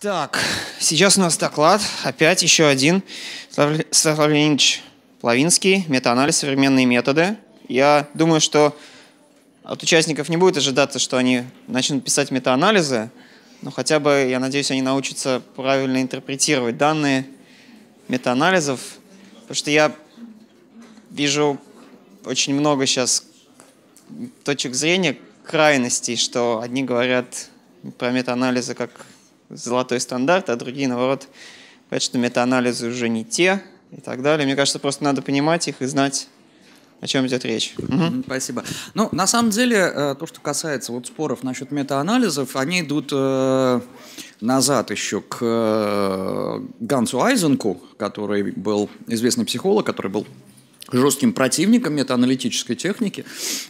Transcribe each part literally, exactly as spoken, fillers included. Так, сейчас у нас доклад, опять еще один, Святослав Плавинский, метаанализ, современные методы. Я думаю, что от участников не будет ожидаться, что они начнут писать метаанализы, но хотя бы, я надеюсь, они научатся правильно интерпретировать данные метаанализов, потому что я вижу очень много сейчас точек зрения, крайностей, что одни говорят про метаанализы как золотой стандарт, а другие, наоборот, говорят, что метаанализы уже не те и так далее. Мне кажется, просто надо понимать их и знать, о чем идет речь. Угу. Спасибо. Ну, на самом деле, то, что касается вот споров насчет метаанализов, они идут назад еще к Гансу Айзенку, который был известный психолог, который был жестким противником метааналитической техники,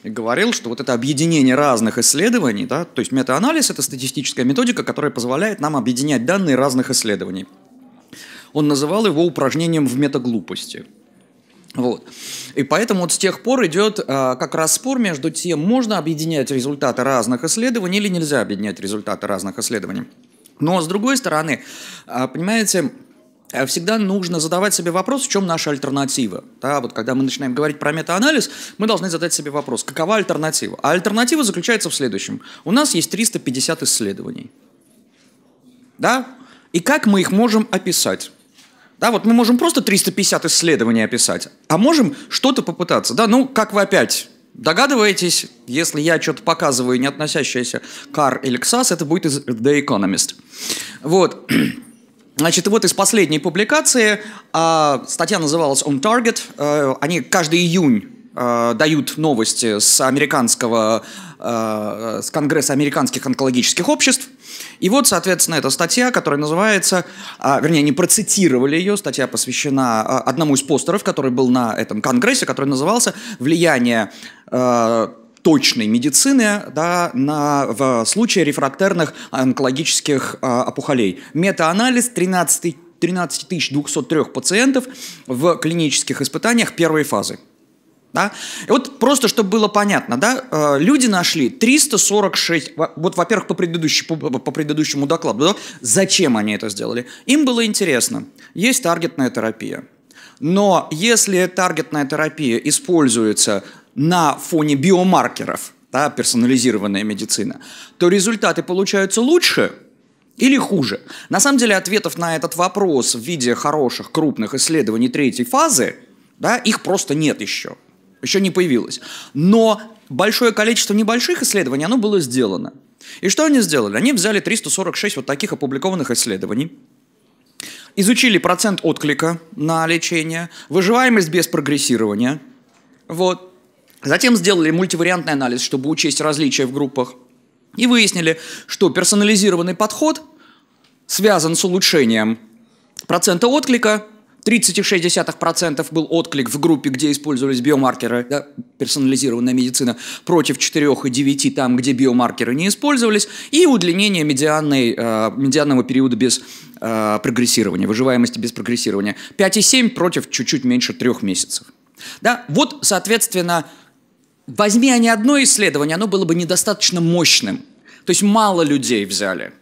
говорил, что вот это объединение разных исследований, да, то есть метаанализ – это статистическая методика, которая позволяет нам объединять данные разных исследований. Он называл его упражнением в метаглупости. Вот. И поэтому вот с тех пор идет а, как раз спор между тем, можно объединять результаты разных исследований или нельзя объединять результаты разных исследований. Но с другой стороны, а, понимаете, всегда нужно задавать себе вопрос, в чем наша альтернатива. Да, вот когда мы начинаем говорить про метаанализ, мы должны задать себе вопрос, какова альтернатива? А альтернатива заключается в следующем. У нас есть триста пятьдесят исследований. Да? И как мы их можем описать? Да, вот мы можем просто триста пятьдесят исследований описать, а можем что-то попытаться. Да? Ну, как вы опять догадываетесь, если я что-то показываю, не относящееся к ар или к сас, это будет из The Economist. Вот. Значит, вот из последней публикации, э, статья называлась «On Target». Э, они каждый июнь э, дают новости с американского, э, с Конгресса американских онкологических обществ. И вот, соответственно, эта статья, которая называется, э, вернее, они процитировали ее, статья посвящена э, одному из постеров, который был на этом Конгрессе, который назывался «Влияние э, точной медицины да, на, в случае рефрактерных онкологических а, опухолей. Метаанализ тринадцать тысяч двести три пациентов в клинических испытаниях первой фазы. Да? И вот просто, чтобы было понятно, да, люди нашли триста сорок шесть, вот, во-первых, по, по, по предыдущему докладу, да, зачем они это сделали? Им было интересно, есть таргетная терапия, но если таргетная терапия используется на фоне биомаркеров, да, персонализированная медицина, то результаты получаются лучше или хуже? На самом деле ответов на этот вопрос в виде хороших крупных исследований третьей фазы, да, их просто нет еще, еще не появилось. Но большое количество небольших исследований, оно было сделано. И что они сделали? Они взяли триста сорок шесть вот таких опубликованных исследований, изучили процент отклика на лечение, выживаемость без прогрессирования, вот. Затем сделали мультивариантный анализ, чтобы учесть различия в группах, и выяснили, что персонализированный подход связан с улучшением процента отклика. тридцать целых шесть десятых процента был отклик в группе, где использовались биомаркеры, да, персонализированная медицина, против четырёх целых девяти десятых процента там, где биомаркеры не использовались, и удлинение медианной, э, медианного периода без э, прогрессирования, выживаемости без прогрессирования. пять целых семь десятых процента против чуть-чуть меньше трех месяцев. Да? Вот, соответственно, возьми они одно исследование, оно было бы недостаточно мощным. То есть мало людей взяли.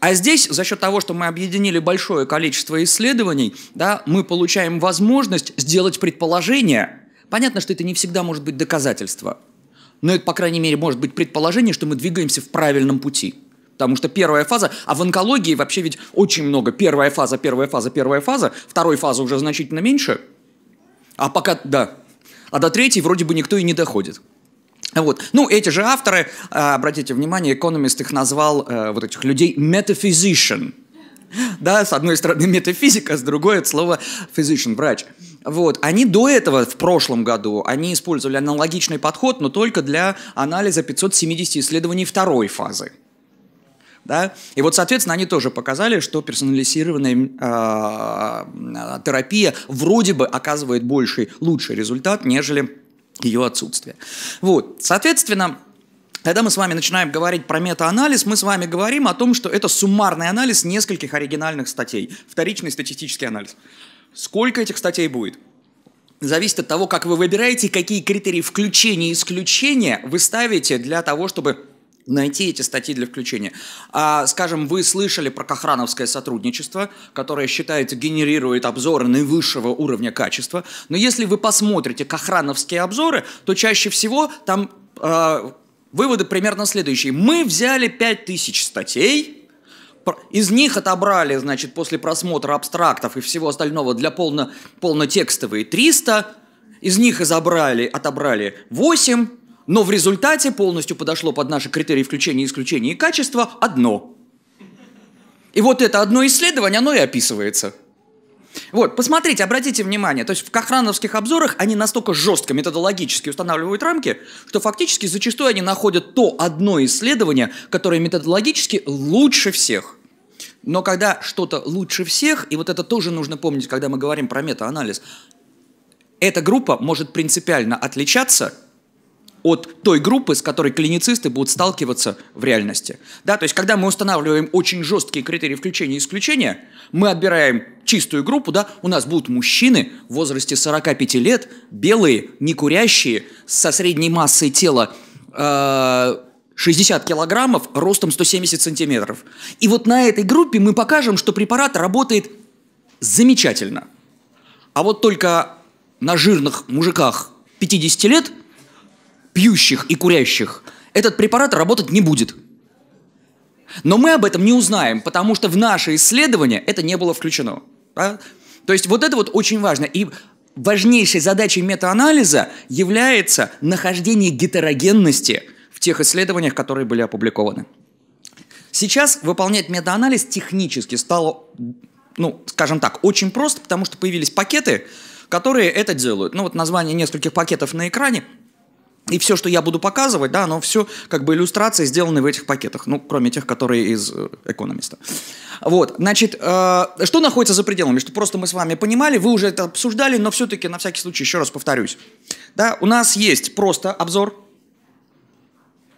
А здесь, за счет того, что мы объединили большое количество исследований, да, мы получаем возможность сделать предположение. Понятно, что это не всегда может быть доказательство. Но это, по крайней мере, может быть предположение, что мы двигаемся в правильном пути. Потому что первая фаза, а в онкологии вообще ведь очень много. Первая фаза, первая фаза, первая фаза. Второй фазы уже значительно меньше. А пока, да. А до третьей вроде бы никто и не доходит. Вот. Ну, эти же авторы, обратите внимание, «Экономист» их назвал, вот этих людей, «metaphysician». Да, с одной стороны метафизика, с другой это слово «physician», врач. Вот. Они до этого, в прошлом году, они использовали аналогичный подход, но только для анализа пятисот семидесяти исследований второй фазы. Да? И вот, соответственно, они тоже показали, что персонализированная э, терапия вроде бы оказывает больший, лучший результат, нежели ее отсутствие. Вот. Соответственно, когда мы с вами начинаем говорить про метаанализ, мы с вами говорим о том, что это суммарный анализ нескольких оригинальных статей, вторичный статистический анализ. Сколько этих статей будет? Зависит от того, как вы выбираете, какие критерии включения и исключения вы ставите для того, чтобы найти эти статьи для включения. А, скажем, вы слышали про Кохрановское сотрудничество, которое, считается, генерирует обзоры наивысшего уровня качества. Но если вы посмотрите кохрановские обзоры, то чаще всего там э, выводы примерно следующие. Мы взяли пять тысяч статей, из них отобрали, значит, после просмотра абстрактов и всего остального для полно, полнотекстовые триста, из них изобрали, отобрали восемь, но в результате полностью подошло под наши критерии включения, исключения и качества одно. И вот это одно исследование, оно и описывается. Вот, посмотрите, обратите внимание, то есть в кохрановских обзорах они настолько жестко методологически устанавливают рамки, что фактически зачастую они находят то одно исследование, которое методологически лучше всех. Но когда что-то лучше всех, и вот это тоже нужно помнить, когда мы говорим про мета-анализ, эта группа может принципиально отличаться от той группы, с которой клиницисты будут сталкиваться в реальности. Да, то есть, когда мы устанавливаем очень жесткие критерии включения и исключения, мы отбираем чистую группу, да, у нас будут мужчины в возрасте сорока пяти лет, белые, некурящие, со средней массой тела э, шестьдесят килограммов, ростом сто семьдесят сантиметров. И вот на этой группе мы покажем, что препарат работает замечательно. А вот только на жирных мужиках пятидесяти лет, пьющих и курящих, этот препарат работать не будет. Но мы об этом не узнаем, потому что в наше исследование это не было включено. Да? То есть вот это вот очень важно. И важнейшей задачей метаанализа является нахождение гетерогенности в тех исследованиях, которые были опубликованы. Сейчас выполнять метаанализ технически стало, ну, скажем так, очень просто, потому что появились пакеты, которые это делают. Ну вот название нескольких пакетов на экране. И все, что я буду показывать, да, оно все как бы иллюстрации сделаны в этих пакетах, ну, кроме тех, которые из «Экономиста». Вот, значит, э, что находится за пределами, что просто мы с вами понимали, вы уже это обсуждали, но все-таки на всякий случай еще раз повторюсь. Да, у нас есть просто обзор,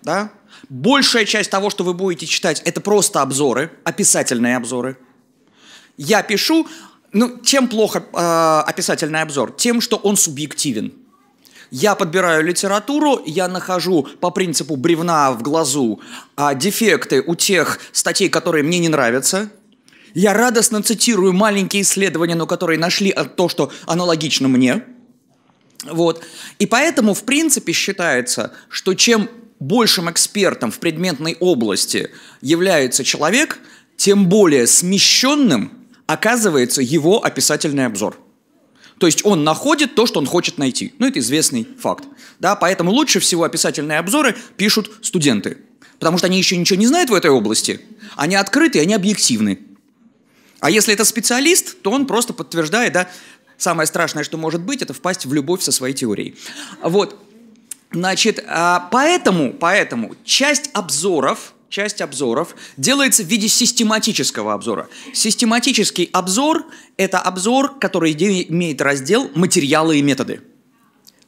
да, большая часть того, что вы будете читать, это просто обзоры, описательные обзоры. Я пишу, ну, чем плохо э, описательный обзор? Тем, что он субъективен. Я подбираю литературу, я нахожу по принципу бревна в глазу а, дефекты у тех статей, которые мне не нравятся. Я радостно цитирую маленькие исследования, но которые нашли то, что аналогично мне. Вот. И поэтому, в принципе, считается, что чем большим экспертом в предметной области является человек, тем более смещенным оказывается его описательный обзор. То есть он находит то, что он хочет найти. Ну, это известный факт. Да, поэтому лучше всего описательные обзоры пишут студенты. Потому что они еще ничего не знают в этой области. Они открыты, они объективны. А если это специалист, то он просто подтверждает, да, самое страшное, что может быть, это впасть в любовь со своей теорией. Вот. Значит, поэтому, поэтому часть обзоров, часть обзоров делается в виде систематического обзора. Систематический обзор – это обзор, который имеет раздел «Материалы и методы».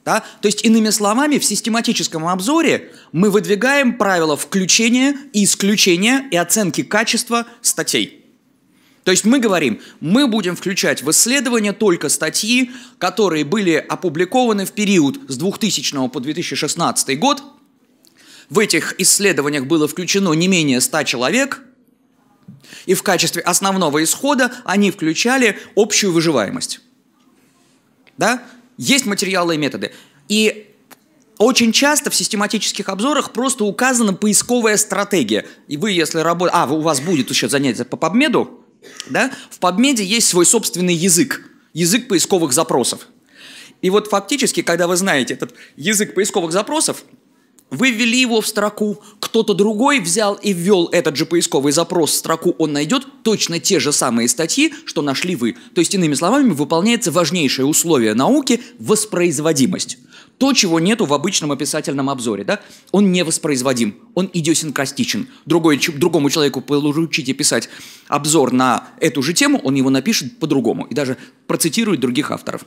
Да? То есть, иными словами, в систематическом обзоре мы выдвигаем правила включения, исключения и оценки качества статей. То есть мы говорим, мы будем включать в исследование только статьи, которые были опубликованы в период с двухтысячного по две тысячи шестнадцатый год. В этих исследованиях было включено не менее ста человек, и в качестве основного исхода они включали общую выживаемость. Да? Есть материалы и методы. И очень часто в систематических обзорах просто указана поисковая стратегия. И вы, если работаете... А, у вас будет еще занятие по PubMed, да? В PubMed есть свой собственный язык, язык поисковых запросов. И вот фактически, когда вы знаете этот язык поисковых запросов, вы ввели его в строку, кто-то другой взял и ввел этот же поисковый запрос в строку, он найдет точно те же самые статьи, что нашли вы. То есть, иными словами, выполняется важнейшее условие науки – воспроизводимость. То, чего нету в обычном описательном обзоре. Да? Он невоспроизводим, он идиосинкастичен. Другой, другому человеку поручите писать обзор на эту же тему, он его напишет по-другому и даже процитирует других авторов.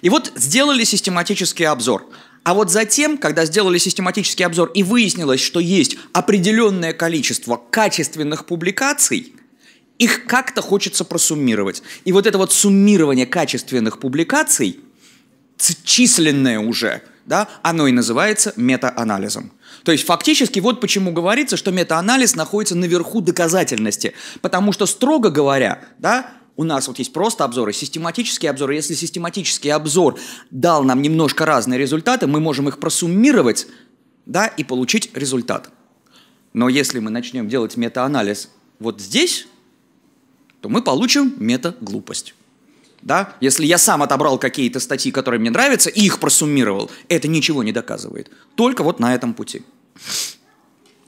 И вот сделали систематический обзор. А вот затем, когда сделали систематический обзор и выяснилось, что есть определенное количество качественных публикаций, их как-то хочется просуммировать. И вот это вот суммирование качественных публикаций, численное уже, да, оно и называется мета-анализом. То есть фактически вот почему говорится, что мета-анализ находится наверху доказательности, потому что, строго говоря, да, у нас вот есть просто обзоры, систематические обзоры. Если систематический обзор дал нам немножко разные результаты, мы можем их просуммировать, да, и получить результат. Но если мы начнем делать мета-анализ вот здесь, то мы получим мета-глупость. Да? Если я сам отобрал какие-то статьи, которые мне нравятся, и их просуммировал, это ничего не доказывает. Только вот на этом пути.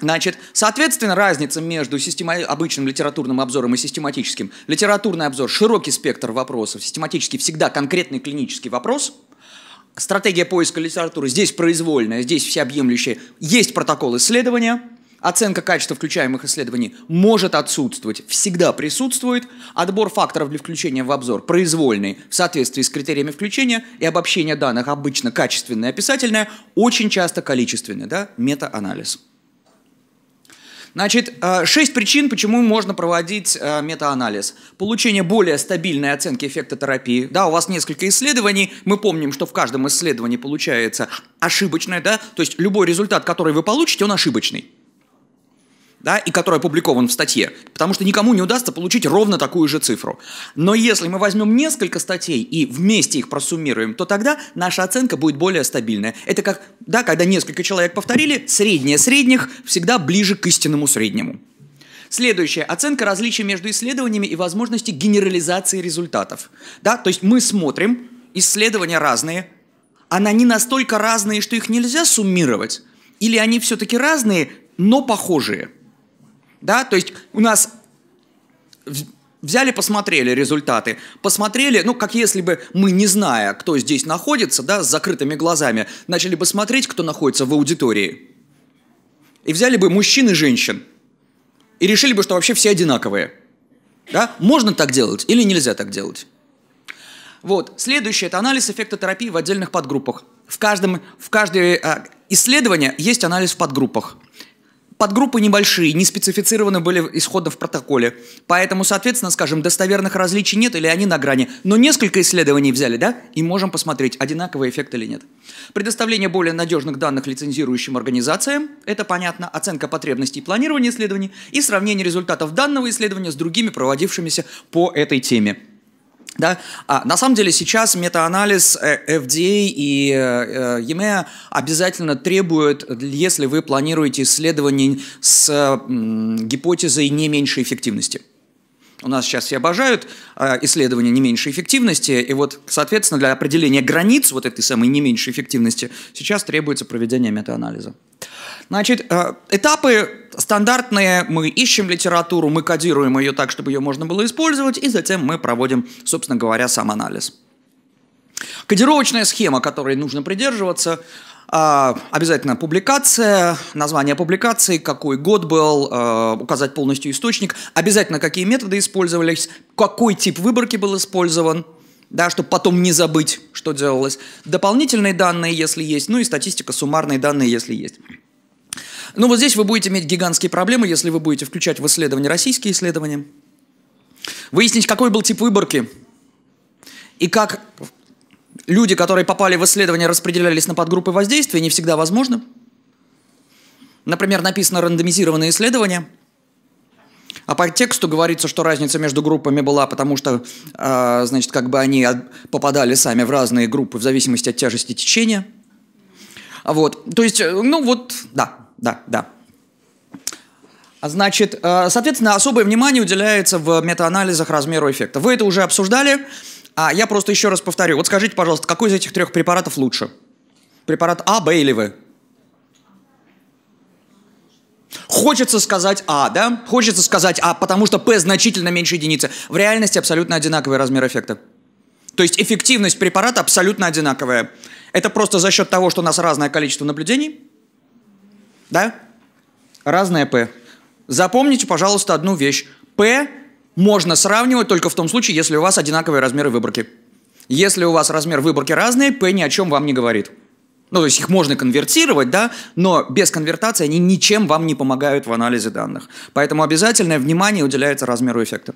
Значит, соответственно, разница между система... обычным литературным обзором и систематическим. Литературный обзор – широкий спектр вопросов, систематический – всегда конкретный клинический вопрос. Стратегия поиска литературы здесь произвольная, здесь всеобъемлющая. Есть протокол исследования. Оценка качества включаемых исследований может отсутствовать, всегда присутствует. Отбор факторов для включения в обзор произвольный в соответствии с критериями включения, и обобщение данных обычно качественное, описательное, очень часто количественное, да, мета-анализ. Значит, шесть причин, почему можно проводить мета-анализ. Получение более стабильной оценки эффекта терапии. Да, у вас несколько исследований, мы помним, что в каждом исследовании получается ошибочное, да, то есть любой результат, который вы получите, он ошибочный. Да, и который опубликован в статье, потому что никому не удастся получить ровно такую же цифру. Но если мы возьмем несколько статей и вместе их просуммируем, то тогда наша оценка будет более стабильная. Это как, да, когда несколько человек повторили, среднее средних всегда ближе к истинному среднему. Следующая оценка различия между исследованиями и возможности генерализации результатов. Да, то есть мы смотрим, исследования разные, они настолько разные, что их нельзя суммировать, или они все-таки разные, но похожие. Да, то есть у нас взяли, посмотрели результаты, посмотрели, ну, как если бы мы, не зная, кто здесь находится, да, с закрытыми глазами, начали бы смотреть, кто находится в аудитории. И взяли бы мужчин и женщин. И решили бы, что вообще все одинаковые. Да? Можно так делать или нельзя так делать? Вот. Следующее – это анализ эффекта терапии в отдельных подгруппах. В каждом, в каждое э, исследование есть анализ в подгруппах. Подгруппы небольшие, не специфицированы были исходно в протоколе. Поэтому, соответственно, скажем, достоверных различий нет или они на грани. Но несколько исследований взяли, да, и можем посмотреть, одинаковый эффект или нет. Предоставление более надежных данных лицензирующим организациям, это понятно, оценка потребностей и планирования исследований, и сравнение результатов данного исследования с другими, проводившимися по этой теме. Да? А, на самом деле сейчас мета-анализ эф ди эй и и эм а обязательно требуют, если вы планируете исследование с гипотезой не меньшей эффективности. У нас сейчас все обожают исследования не меньшей эффективности, и вот, соответственно, для определения границ вот этой самой не меньшей эффективности сейчас требуется проведение мета-анализа. Значит, этапы стандартные, мы ищем литературу, мы кодируем ее так, чтобы ее можно было использовать, и затем мы проводим, собственно говоря, сам анализ. Кодировочная схема, которой нужно придерживаться, обязательно публикация, название публикации, какой год был, указать полностью источник, обязательно какие методы использовались, какой тип выборки был использован. Да, чтобы потом не забыть, что делалось. Дополнительные данные, если есть, ну и статистика, суммарные данные, если есть. Ну вот здесь вы будете иметь гигантские проблемы, если вы будете включать в исследования российские исследования. Выяснить, какой был тип выборки и как люди, которые попали в исследования, распределялись на подгруппы воздействия, не всегда возможно. Например, написано рандомизированное исследование. А по тексту говорится, что разница между группами была, потому что, э, значит, как бы они попадали сами в разные группы в зависимости от тяжести течения. Вот, то есть, ну вот, да, да, да. Значит, э, соответственно, особое внимание уделяется в мета-анализах размеру эффекта. Вы это уже обсуждали, а я просто еще раз повторю. Вот скажите, пожалуйста, какой из этих трех препаратов лучше? Препарат А, Б или В? Хочется сказать А, да? Хочется сказать А, потому что P значительно меньше единицы. В реальности абсолютно одинаковый размер эффекта. То есть эффективность препарата абсолютно одинаковая. Это просто за счет того, что у нас разное количество наблюдений. Да? Разное P. Запомните, пожалуйста, одну вещь. P можно сравнивать только в том случае, если у вас одинаковые размеры выборки. Если у вас размер выборки разные, P ни о чем вам не говорит. Ну, то есть их можно конвертировать, да, но без конвертации они ничем вам не помогают в анализе данных. Поэтому обязательное внимание уделяется размеру эффекта.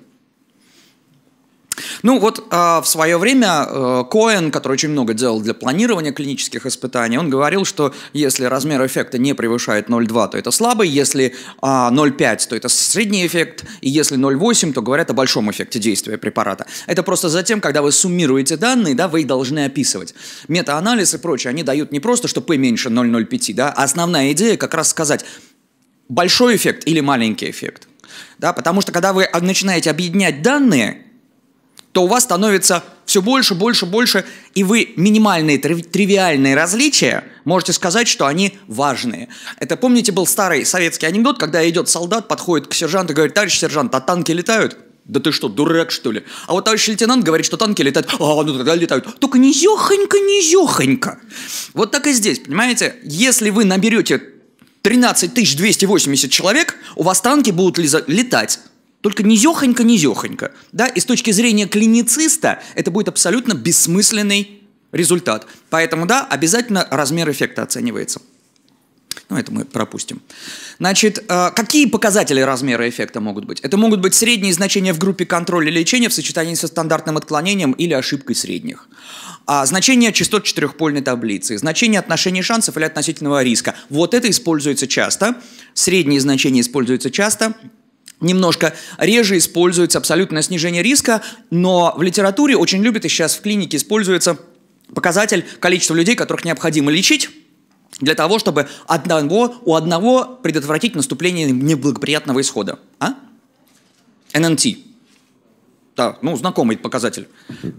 Ну вот э, в свое время э, Коэн, который очень много делал для планирования клинических испытаний, он говорил, что если размер эффекта не превышает ноль целых две десятых, то это слабый, если э, ноль целых пять десятых, то это средний эффект, и если ноль целых восемь десятых, то говорят о большом эффекте действия препарата. Это просто затем, когда вы суммируете данные, да, вы их должны описывать. Метаанализ и прочее, они дают не просто, что P меньше ноль целых ноль пять десятых, да, а основная идея как раз сказать, большой эффект или маленький эффект. Да, потому что когда вы начинаете объединять данные, то у вас становится все больше, больше, больше, и вы минимальные тривиальные различия можете сказать, что они важные. Это, помните, был старый советский анекдот, когда идет солдат, подходит к сержанту и говорит: товарищ сержант, а танки летают? Да ты что, дурак, что ли? А вот товарищ лейтенант говорит, что танки летают. А, ну тогда летают. Только низехонько, низехонько. Вот так и здесь, понимаете? Если вы наберете тринадцать тысяч двести восемьдесят человек, у вас танки будут летать. Только низехонько-низехонько. Да? И с точки зрения клинициста это будет абсолютно бессмысленный результат. Поэтому, да, обязательно размер эффекта оценивается. Но это мы пропустим. Значит, какие показатели размера эффекта могут быть? Это могут быть средние значения в группе контроля и лечения в сочетании со стандартным отклонением или ошибкой средних. А значение частот четырехпольной таблицы, значение отношений шансов или относительного риска. Вот это используется часто. Средние значения используются часто. Немножко реже используется абсолютное снижение риска, но в литературе очень любят, и сейчас в клинике используется показатель количества людей, которых необходимо лечить, для того, чтобы одного, у одного предотвратить наступление неблагоприятного исхода. А? эн эн ти. Да, ну, знакомый показатель.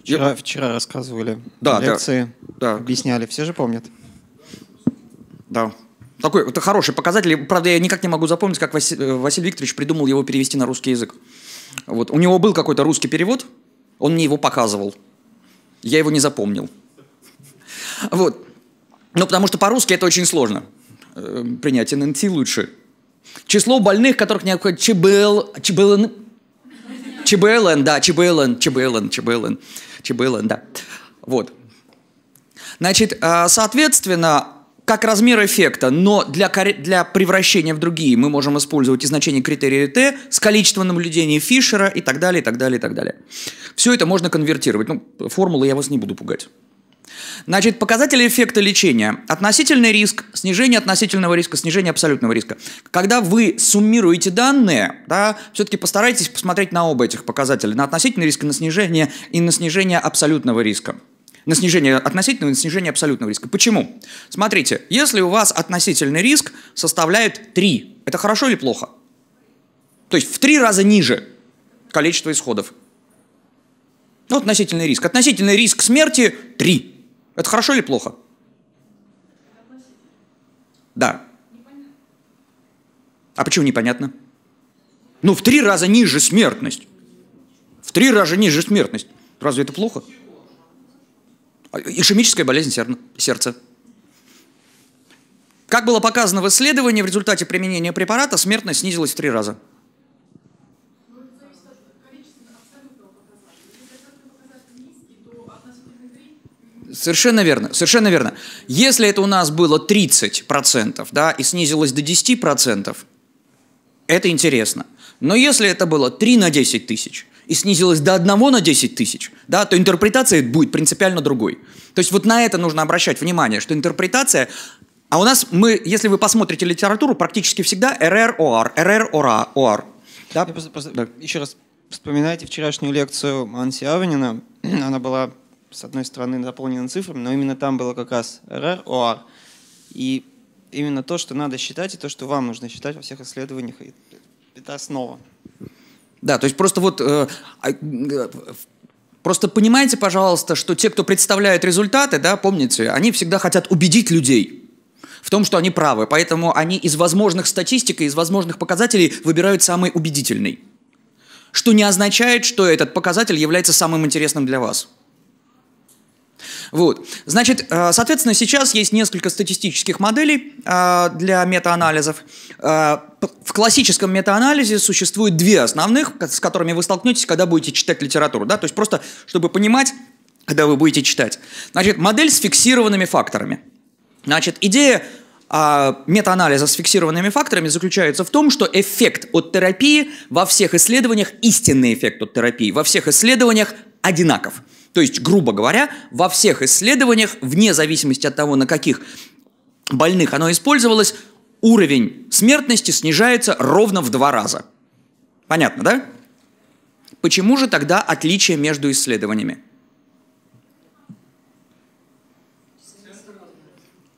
Вчера, Я... вчера рассказывали да, лекции, да, да. объясняли, все же помнят. Да. Такой, это хороший показатель. Правда, я никак не могу запомнить, как Василий, Василий Викторович придумал его перевести на русский язык. Вот. У него был какой-то русский перевод, он мне его показывал. Я его не запомнил. Вот. Ну, потому что по-русски это очень сложно. Принять эн эн ти лучше. Число больных, которых необходимо... ЧБЛ... ЧБЛН... ЧБЛН, да, ЧБЛН, ЧБЛН, ЧБЛН, ЧБЛН, да. Вот. Значит, соответственно... Как размер эффекта, но для, для превращения в другие мы можем использовать и значение критерия Т с количеством наблюдений Фишера и так далее, и так далее, и так далее. Все это можно конвертировать. Ну, формулы я вас не буду пугать. Значит, показатели эффекта лечения. Относительный риск, снижение относительного риска, снижение абсолютного риска. Когда вы суммируете данные, да, все-таки постарайтесь посмотреть на оба этих показателя. На относительный риск, на снижение и на снижение абсолютного риска. На снижение относительного и на снижение абсолютного риска. Почему? Смотрите, если у вас относительный риск составляет три, это хорошо или плохо? То есть в три раза ниже количество исходов. Ну, относительный риск. Относительный риск смерти три. Это хорошо или плохо? Да. Непонятно. А почему непонятно? Ну, в три раза ниже смертность. В три раза ниже смертность. Разве это плохо? Ишемическая болезнь сердца. Как было показано в исследовании, в результате применения препарата смертность снизилась в три раза. Совершенно верно, совершенно верно. Если это у нас было тридцать процентов, да, и снизилось до десяти процентов, это интересно. Но если это было три на десять тысяч, и снизилось до одного на десять тысяч, да, то интерпретация будет принципиально другой. То есть вот на это нужно обращать внимание, что интерпретация... А у нас мы, если вы посмотрите литературу, практически всегда эр эр о ар, эр эр о ар. Да? Просто, просто да. Еще раз вспоминайте вчерашнюю лекцию Анси Аванина. Она была, с одной стороны, заполнена цифрами, но именно там было как раз эр эр о ар. И именно то, что надо считать, и то, что вам нужно считать во всех исследованиях, это основа. Да, то есть просто вот, э, э, просто понимаете, пожалуйста, что те, кто представляет результаты, да, помните, они всегда хотят убедить людей в том, что они правы. Поэтому они из возможных статистик и из возможных показателей выбирают самый убедительный. Что не означает, что этот показатель является самым интересным для вас. Вот. Значит, соответственно, сейчас есть несколько статистических моделей для метаанализов. В классическом метаанализе существует две основных, с которыми вы столкнетесь, когда будете читать литературу. Да? То есть просто, чтобы понимать, когда вы будете читать. Значит, модель с фиксированными факторами. Значит, идея метаанализа с фиксированными факторами заключается в том, что эффект от терапии во всех исследованиях, истинный эффект от терапии во всех исследованиях одинаков. То есть, грубо говоря, во всех исследованиях, вне зависимости от того, на каких больных оно использовалось, уровень смертности снижается ровно в два раза. Понятно, да? Почему же тогда отличие между исследованиями?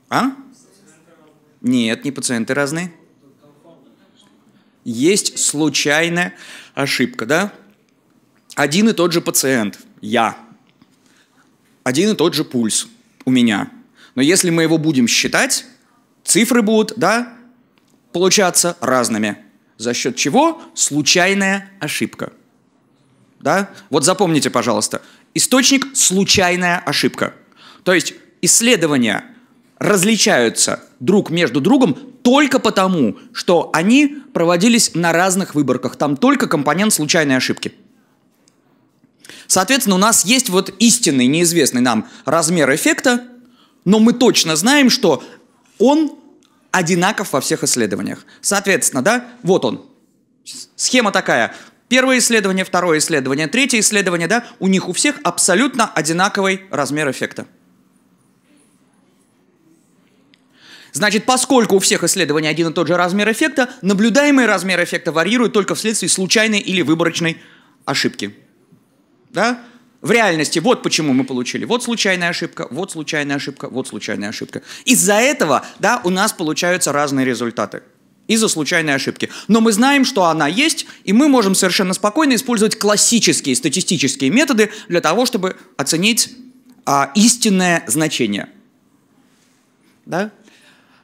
А? Нет, не пациенты разные. Есть случайная ошибка, да? Один и тот же пациент, я. Один и тот же пульс у меня. Но если мы его будем считать, цифры будут, да, получаться разными. За счет чего? Случайная ошибка. Да? Вот запомните, пожалуйста. Источник – случайная ошибка. То есть исследования различаются друг между другом только потому, что они проводились на разных выборках. Там только компонент случайной ошибки. Соответственно, у нас есть вот истинный, неизвестный нам размер эффекта, но мы точно знаем, что он одинаков во всех исследованиях. Соответственно, да, вот он. Схема такая. Первое исследование, второе исследование, третье исследование, да, у них у всех абсолютно одинаковый размер эффекта. Значит, поскольку у всех исследований один и тот же размер эффекта, наблюдаемый размер эффекта варьирует только вследствие случайной или выборочной ошибки. Да? В реальности вот почему мы получили. Вот случайная ошибка, вот случайная ошибка, вот случайная ошибка. Из-за этого, да, у нас получаются разные результаты. Из-за случайной ошибки. Но мы знаем, что она есть, и мы можем совершенно спокойно использовать классические статистические методы для того, чтобы оценить а, истинное значение. Да?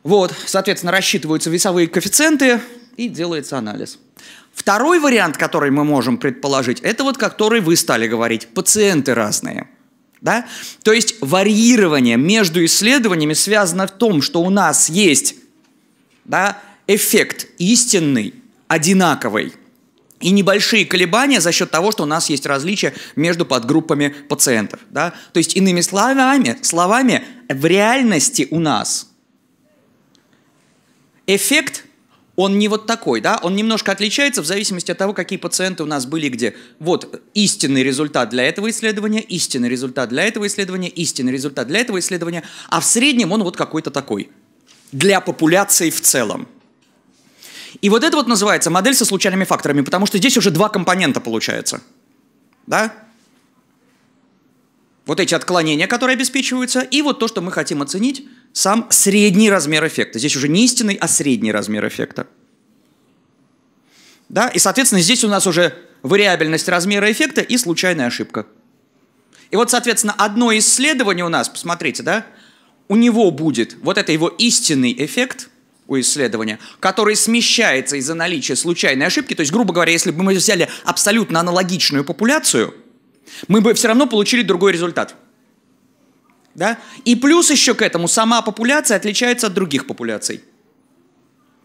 Вот, соответственно, рассчитываются весовые коэффициенты и делается анализ. Второй вариант, который мы можем предположить, это вот, который вы стали говорить, пациенты разные. Да? То есть варьирование между исследованиями связано в том, что у нас есть, да, эффект истинный, одинаковый, и небольшие колебания за счет того, что у нас есть различия между подгруппами пациентов. Да? То есть, иными словами, словами, в реальности у нас эффект, он не вот такой, да, он немножко отличается в зависимости от того, какие пациенты у нас были где. Вот истинный результат для этого исследования, истинный результат для этого исследования, истинный результат для этого исследования, а в среднем он вот какой-то такой. Для популяции в целом. И вот это вот называется модель со случайными факторами, потому что здесь уже два компонента получается. Да? Вот эти отклонения, которые обеспечиваются, и вот то, что мы хотим оценить, сам средний размер эффекта. Здесь уже не истинный, а средний размер эффекта. Да? И, соответственно, здесь у нас уже вариабельность размера эффекта и случайная ошибка. И вот, соответственно, одно исследование у нас, посмотрите, да, у него будет вот это его истинный эффект у исследования, который смещается из-за наличия случайной ошибки. То есть, грубо говоря, если бы мы взяли абсолютно аналогичную популяцию, мы бы все равно получили другой результат. Да? И плюс еще к этому сама популяция отличается от других популяций.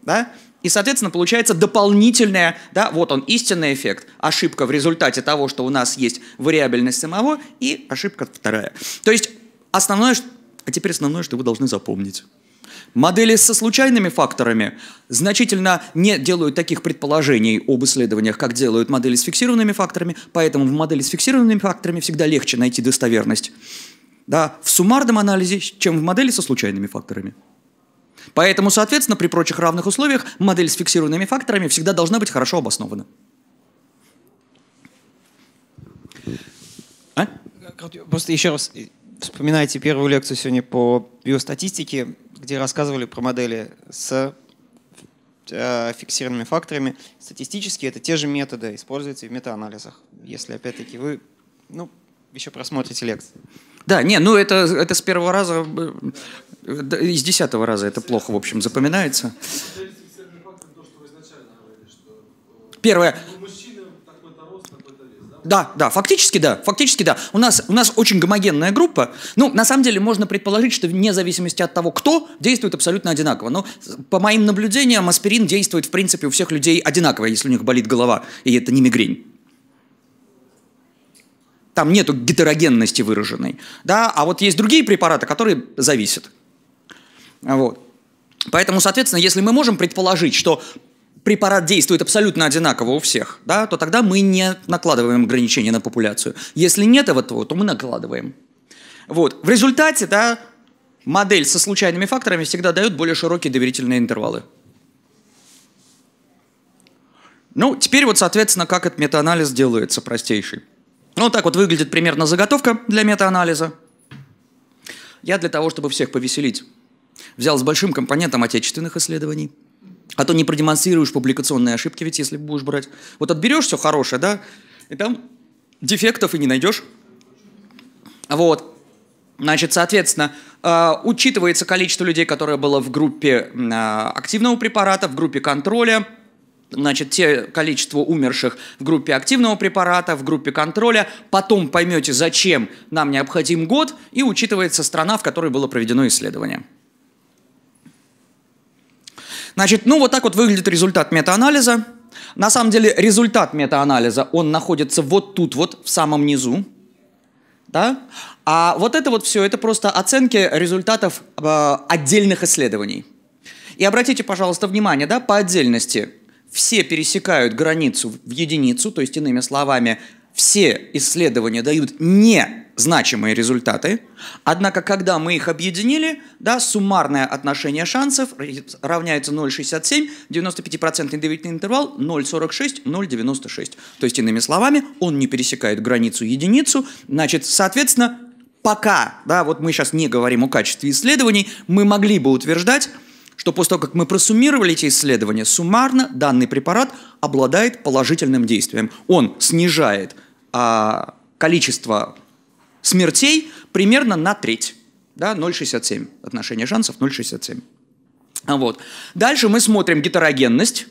Да? И, соответственно, получается дополнительная, да, вот он, истинный эффект. Ошибка в результате того, что у нас есть вариабельность самого, и ошибка вторая. То есть основное, а теперь основное, что вы должны запомнить. Модели со случайными факторами значительно не делают таких предположений об исследованиях, как делают модели с фиксированными факторами, поэтому в модели с фиксированными факторами всегда легче найти достоверность. Да, в суммарном анализе, чем в модели со случайными факторами. Поэтому, соответственно, при прочих равных условиях модель с фиксированными факторами всегда должна быть хорошо обоснована. А? Просто еще раз вспоминайте первую лекцию сегодня по биостатистике, где рассказывали про модели с фиксированными факторами. Статистически это те же методы, используются и в метаанализах. Если, опять-таки, вы, ну, еще просмотрите лекцию. Да, не, ну это, это с первого раза, да, из десятого раза это плохо, в общем, запоминается. Первое. Да, да, фактически да, фактически да. У нас, у нас очень гомогенная группа. Ну, на самом деле можно предположить, что вне зависимости от того, кто, действует абсолютно одинаково. Но по моим наблюдениям, аспирин действует, в принципе, у всех людей одинаково, если у них болит голова, и это не мигрень. Там нету гетерогенности выраженной. Да? А вот есть другие препараты, которые зависят. Вот. Поэтому, соответственно, если мы можем предположить, что препарат действует абсолютно одинаково у всех, да, то тогда мы не накладываем ограничения на популяцию. Если нет этого, то мы накладываем. Вот. В результате, да, модель со случайными факторами всегда дает более широкие доверительные интервалы. Ну, теперь вот, соответственно, как этот метаанализ делается, простейший. Ну, вот так вот выглядит примерно заготовка для метаанализа. Я для того, чтобы всех повеселить, взял с большим компонентом отечественных исследований. А то не продемонстрируешь публикационные ошибки, ведь если будешь брать. Вот отберешь все хорошее, да, и там дефектов и не найдешь. Вот. Значит, соответственно, учитывается количество людей, которое было в группе активного препарата, в группе контроля. Значит, те количество умерших в группе активного препарата, в группе контроля. Потом поймете, зачем нам необходим год, и учитывается страна, в которой было проведено исследование. Значит, ну вот так вот выглядит результат метаанализа. На самом деле результат метаанализа, он находится вот тут вот, в самом низу. Да? А вот это вот все, это просто оценки результатов э, отдельных исследований. И обратите, пожалуйста, внимание, да, по отдельности. Все пересекают границу в единицу, то есть, иными словами, все исследования дают незначимые результаты, однако, когда мы их объединили, да, суммарное отношение шансов равняется ноль целых шестьдесят семь сотых, девяносто пять процентов доверительный интервал ноль целых сорок шесть сотых ноль целых девяносто шесть сотых. То есть, иными словами, он не пересекает границу единицу, значит, соответственно, пока, да, вот мы сейчас не говорим о качестве исследований, мы могли бы утверждать, что после того, как мы просуммировали эти исследования, суммарно данный препарат обладает положительным действием. Он снижает а, количество смертей примерно на треть. Да, ноль целых шестьдесят семь сотых. Отношение шансов ноль целых шестьдесят семь сотых. Вот. Дальше мы смотрим гетерогенность.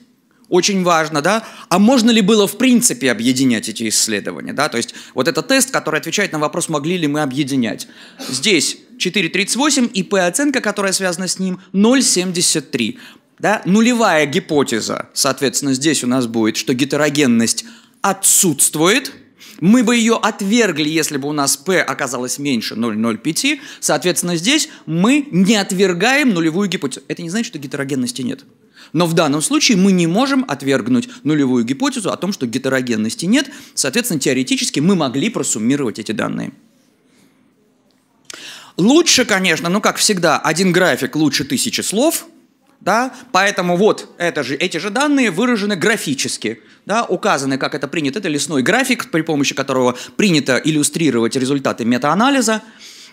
Очень важно, да? А можно ли было в принципе объединять эти исследования? Да? То есть вот это тест, который отвечает на вопрос, могли ли мы объединять. Здесь четыре целых тридцать восемь сотых и p-оценка, которая связана с ним, ноль целых семьдесят три сотых. Да? Нулевая гипотеза, соответственно, здесь у нас будет, что гетерогенность отсутствует. Мы бы ее отвергли, если бы у нас p оказалось меньше ноль целых ноль пять сотых. Соответственно, здесь мы не отвергаем нулевую гипотезу. Это не значит, что гетерогенности нет. Но в данном случае мы не можем отвергнуть нулевую гипотезу о том, что гетерогенности нет. Соответственно, теоретически мы могли просуммировать эти данные. Лучше, конечно, ну как всегда, один график лучше тысячи слов, да, поэтому вот это же, эти же данные выражены графически, да, указаны, как это принято, это лесной график, при помощи которого принято иллюстрировать результаты метаанализа,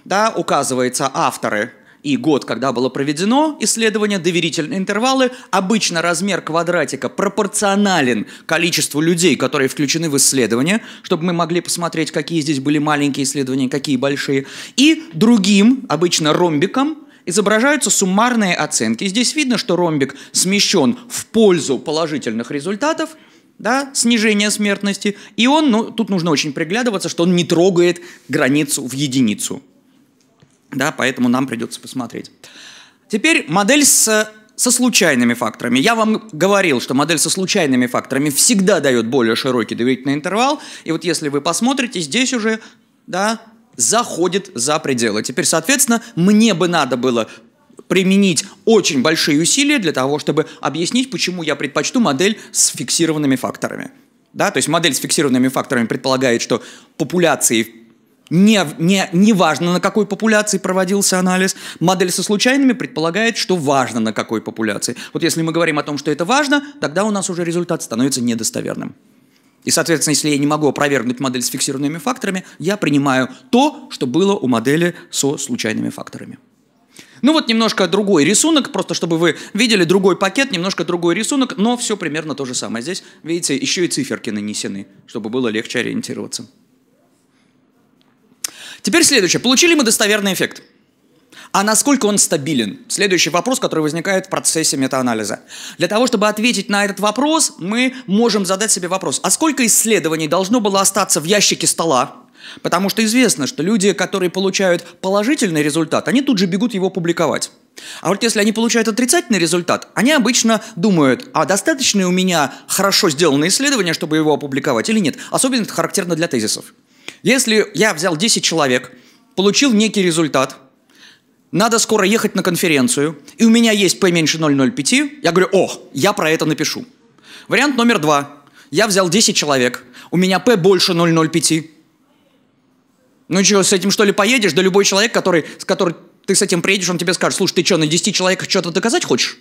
да, указываются авторы и год, когда было проведено исследование, доверительные интервалы. Обычно размер квадратика пропорционален количеству людей, которые включены в исследование, чтобы мы могли посмотреть, какие здесь были маленькие исследования, какие большие. И другим, обычно ромбиком, изображаются суммарные оценки. Здесь видно, что ромбик смещен в пользу положительных результатов, да, снижения смертности, и он, ну, тут нужно очень приглядываться, что он не трогает границу в единицу. Да, поэтому нам придется посмотреть. Теперь модель с, со случайными факторами. Я вам говорил, что модель со случайными факторами всегда дает более широкий доверительный интервал. И вот если вы посмотрите, здесь уже, да, заходит за пределы. Теперь, соответственно, мне бы надо было применить очень большие усилия для того, чтобы объяснить, почему я предпочту модель с фиксированными факторами. Да, то есть модель с фиксированными факторами предполагает, что популяции... Не, не, не важно, на какой популяции проводился анализ. Модель со случайными предполагает, что важно, на какой популяции. Вот если мы говорим о том, что это важно, тогда у нас уже результат становится недостоверным. И, соответственно, если я не могу опровергнуть модель с фиксированными факторами, я принимаю то, что было у модели со случайными факторами. Ну вот немножко другой рисунок, просто чтобы вы видели другой пакет, немножко другой рисунок, но все примерно то же самое. Здесь, видите, еще и циферки нанесены, чтобы было легче ориентироваться. Теперь следующее. Получили мы достоверный эффект. А насколько он стабилен? Следующий вопрос, который возникает в процессе метаанализа. Для того, чтобы ответить на этот вопрос, мы можем задать себе вопрос. А сколько исследований должно было остаться в ящике стола? Потому что известно, что люди, которые получают положительный результат, они тут же бегут его публиковать. А вот если они получают отрицательный результат, они обычно думают, а достаточно ли у меня хорошо сделано исследование, чтобы его опубликовать или нет? Особенно это характерно для тезисов. Если я взял десять человек, получил некий результат, надо скоро ехать на конференцию, и у меня есть p меньше ноль целых ноль пять сотых, я говорю, о, я про это напишу. Вариант номер два. Я взял десять человек, у меня P больше ноль целых ноль пять. Ну что, с этим что ли поедешь? Да любой человек, который, с которым ты с этим приедешь, он тебе скажет: слушай, ты что, на десяти человеках что-то доказать хочешь?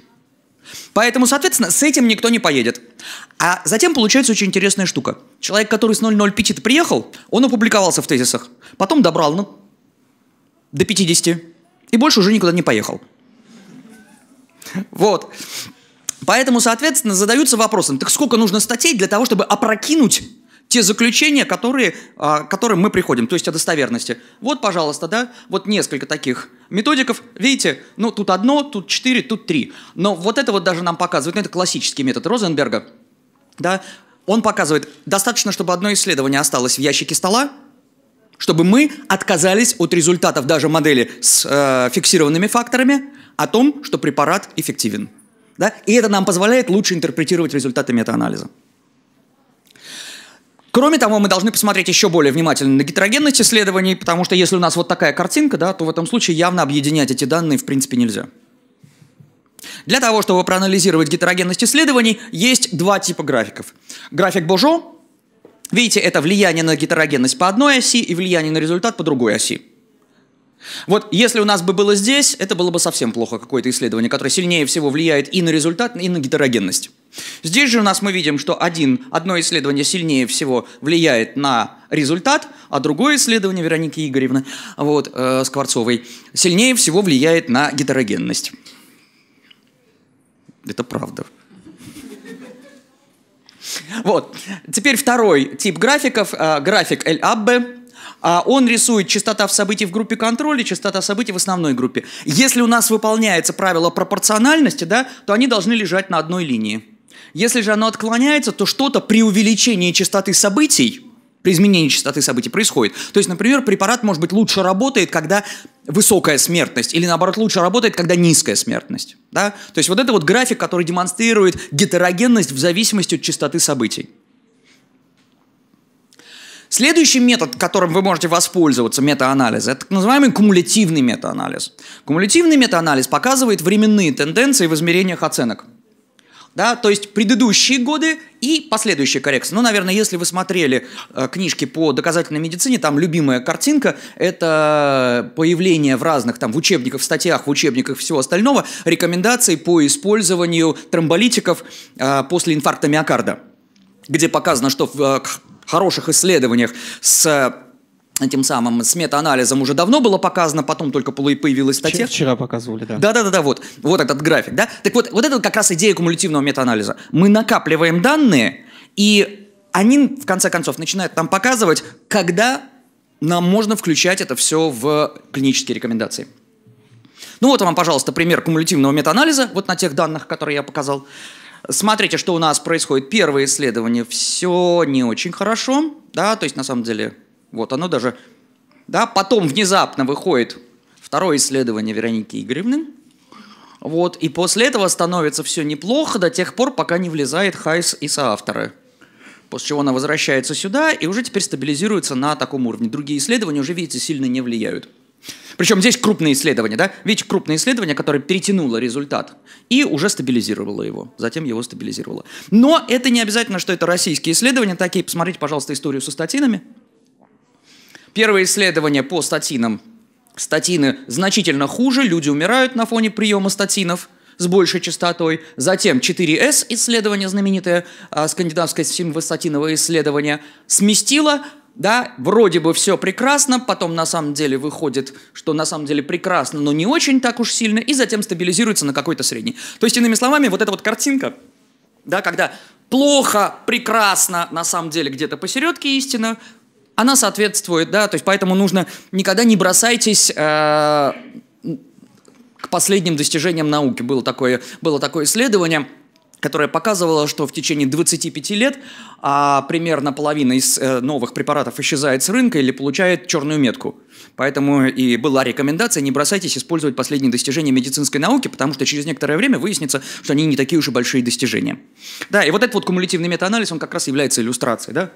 Поэтому, соответственно, с этим никто не поедет. А затем получается очень интересная штука. Человек, который с ноль целых ноль пять приехал, он опубликовался в тезисах, потом добрал ну, до пятидесяти и больше уже никуда не поехал. Вот. Поэтому, соответственно, задаются вопросом, так сколько нужно статей для того, чтобы опрокинуть те заключения, которые, к которым мы приходим, то есть о достоверности. Вот, пожалуйста, да, вот несколько таких методиков. Видите, ну тут одно, тут четыре, тут три. Но вот это вот даже нам показывает, ну, это классический метод Розенберга. Да? Он показывает, достаточно, чтобы одно исследование осталось в ящике стола, чтобы мы отказались от результатов даже модели с э, фиксированными факторами о том, что препарат эффективен. Да? И это нам позволяет лучше интерпретировать результаты метаанализа. Кроме того, мы должны посмотреть еще более внимательно на гетерогенность исследований, потому что если у нас вот такая картинка, да, то в этом случае явно объединять эти данные в принципе нельзя. Для того, чтобы проанализировать гетерогенность исследований, есть два типа графиков. График Божо, видите, это влияние на гетерогенность по одной оси и влияние на результат по другой оси. Вот если у нас бы было здесь, это было бы совсем плохо какое-то исследование, которое сильнее всего влияет и на результат, и на гетерогенность. Здесь же у нас мы видим, что один, одно исследование сильнее всего влияет на результат, а другое исследование Вероники Игоревны вот, э, Скворцовой сильнее всего влияет на гетерогенность. Это правда. Вот. Теперь второй тип графиков, э, график Эль-Аббе. Он рисует частота событий в группе контроля, частота событий в основной группе. Если у нас выполняется правило пропорциональности, да, то они должны лежать на одной линии. Если же оно отклоняется, то что-то при увеличении частоты событий, при изменении частоты событий происходит. То есть, например, препарат, может быть, лучше работает, когда высокая смертность, или, наоборот, лучше работает, когда низкая смертность. Да? То есть вот это вот график, который демонстрирует гетерогенность в зависимости от частоты событий. Следующий метод, которым вы можете воспользоваться, метаанализ, это так называемый кумулятивный метаанализ. Кумулятивный метаанализ показывает временные тенденции в измерениях оценок. Да, то есть предыдущие годы и последующие коррекции. Ну, наверное, если вы смотрели э, книжки по доказательной медицине, там любимая картинка – это появление в разных, там, в учебниках, в статьях, в учебниках всего остального, рекомендаций по использованию тромболитиков э, после инфаркта миокарда, где показано, что в э, хороших исследованиях с этим самым с метаанализом уже давно было показано, потом только появилась статья. Вчера показывали, да. Да-да-да, вот, вот этот график, да. Так вот, вот это как раз идея кумулятивного метаанализа. Мы накапливаем данные, и они, в конце концов, начинают нам показывать, когда нам можно включать это все в клинические рекомендации. Ну вот вам, пожалуйста, пример кумулятивного метаанализа, вот на тех данных, которые я показал. Смотрите, что у нас происходит. Первое исследование. Все не очень хорошо. Да, то есть, на самом деле, вот оно даже. Да, потом внезапно выходит второе исследование Вероники Игоревны. Вот, и после этого становится все неплохо до тех пор, пока не влезает Хайс и соавторы. После чего она возвращается сюда и уже теперь стабилизируется на таком уровне. Другие исследования уже, видите, сильно не влияют. Причем здесь крупные исследования, да? Видите, крупное исследование, которое перетянуло результат и уже стабилизировало его, затем его стабилизировало. Но это не обязательно, что это российские исследования такие. Посмотрите, пожалуйста, историю со статинами. Первое исследование по статинам. Статины значительно хуже, люди умирают на фоне приема статинов с большей частотой. Затем четыре эс исследование, знаменитое скандинавское симвастатиновое исследование, сместило. Да, вроде бы все прекрасно, потом на самом деле выходит, что на самом деле прекрасно, но не очень так уж сильно, и затем стабилизируется на какой-то средней. То есть, иными словами, вот эта вот картинка, да, когда плохо, прекрасно, на самом деле где-то посередке истина, она соответствует, да, то есть поэтому нужно никогда не бросайтесь э, к последним достижениям науки. Было такое, было такое исследование, которая показывала, что в течение двадцати пяти лет а, примерно половина из э, новых препаратов исчезает с рынка или получает черную метку. Поэтому и была рекомендация, не бросайтесь использовать последние достижения медицинской науки, потому что через некоторое время выяснится, что они не такие уж и большие достижения. Да, и вот этот вот кумулятивный метаанализ, он как раз является иллюстрацией. Да?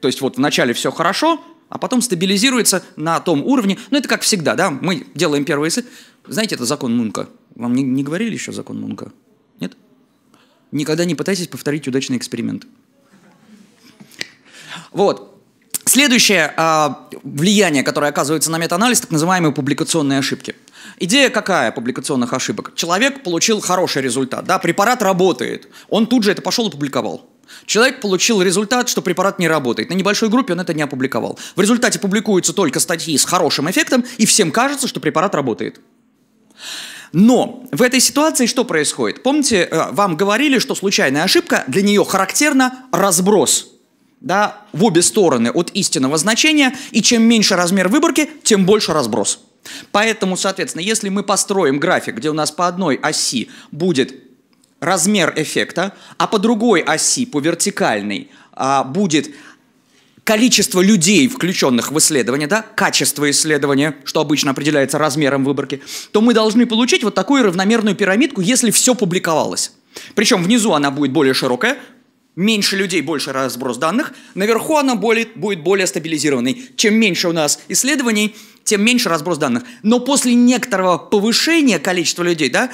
То есть вот вначале все хорошо, а потом стабилизируется на том уровне. Ну это как всегда, да, мы делаем первое исследование. Знаете, это закон Мунка. Вам не, не говорили еще закон Мунка? Нет? Никогда не пытайтесь повторить удачный эксперимент. Вот. Следующее э, влияние, которое оказывается на метаанализ, так называемые публикационные ошибки. Идея какая публикационных ошибок? Человек получил хороший результат, да, препарат работает, он тут же это пошел и опубликовал. Человек получил результат, что препарат не работает. На небольшой группе он это не опубликовал. В результате публикуются только статьи с хорошим эффектом, и всем кажется, что препарат работает. Но в этой ситуации что происходит? Помните, вам говорили, что случайная ошибка, для нее характерно разброс, да, в обе стороны от истинного значения, и чем меньше размер выборки, тем больше разброс. Поэтому, соответственно, если мы построим график, где у нас по одной оси будет размер эффекта, а по другой оси, по вертикальной, будет количество людей, включенных в исследование, да, качество исследования, что обычно определяется размером выборки, то мы должны получить вот такую равномерную пирамидку, если все публиковалось. Причем внизу она будет более широкая, меньше людей, больше разброс данных, наверху она будет более стабилизированной. Чем меньше у нас исследований, тем меньше разброс данных. Но после некоторого повышения количества людей, да,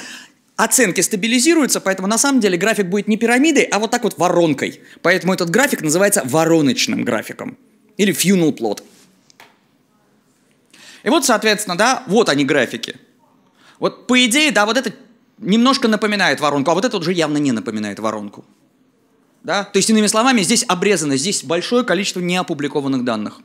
оценки стабилизируются, поэтому на самом деле график будет не пирамидой, а вот так вот воронкой. Поэтому этот график называется вороночным графиком или funnel plot. И вот, соответственно, да, вот они графики. Вот по идее, да, вот это немножко напоминает воронку, а вот это уже явно не напоминает воронку. Да? То есть, иными словами, здесь обрезано, здесь большое количество неопубликованных данных.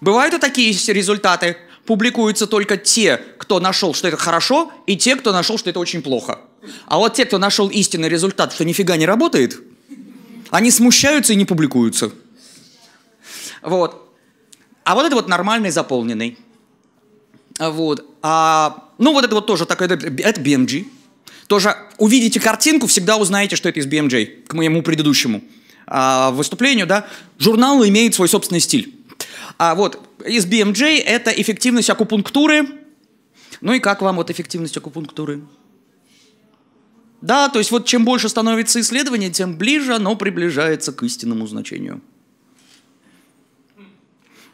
Бывают и такие результаты. Публикуются только те, кто нашел, что это хорошо, и те, кто нашел, что это очень плохо. А вот те, кто нашел истинный результат, что нифига не работает, они смущаются и не публикуются. Вот. А вот это вот нормальный, заполненный. Вот. А, ну вот это вот тоже такое, это би эм джи. Тоже увидите картинку, всегда узнаете, что это из би эм джи, к моему предыдущему а, выступлению, да. Журнал имеет свой собственный стиль. А вот из би эм джи это эффективность акупунктуры. Ну и как вам вот эффективность акупунктуры? Да, то есть вот чем больше становится исследование, тем ближе оно приближается к истинному значению.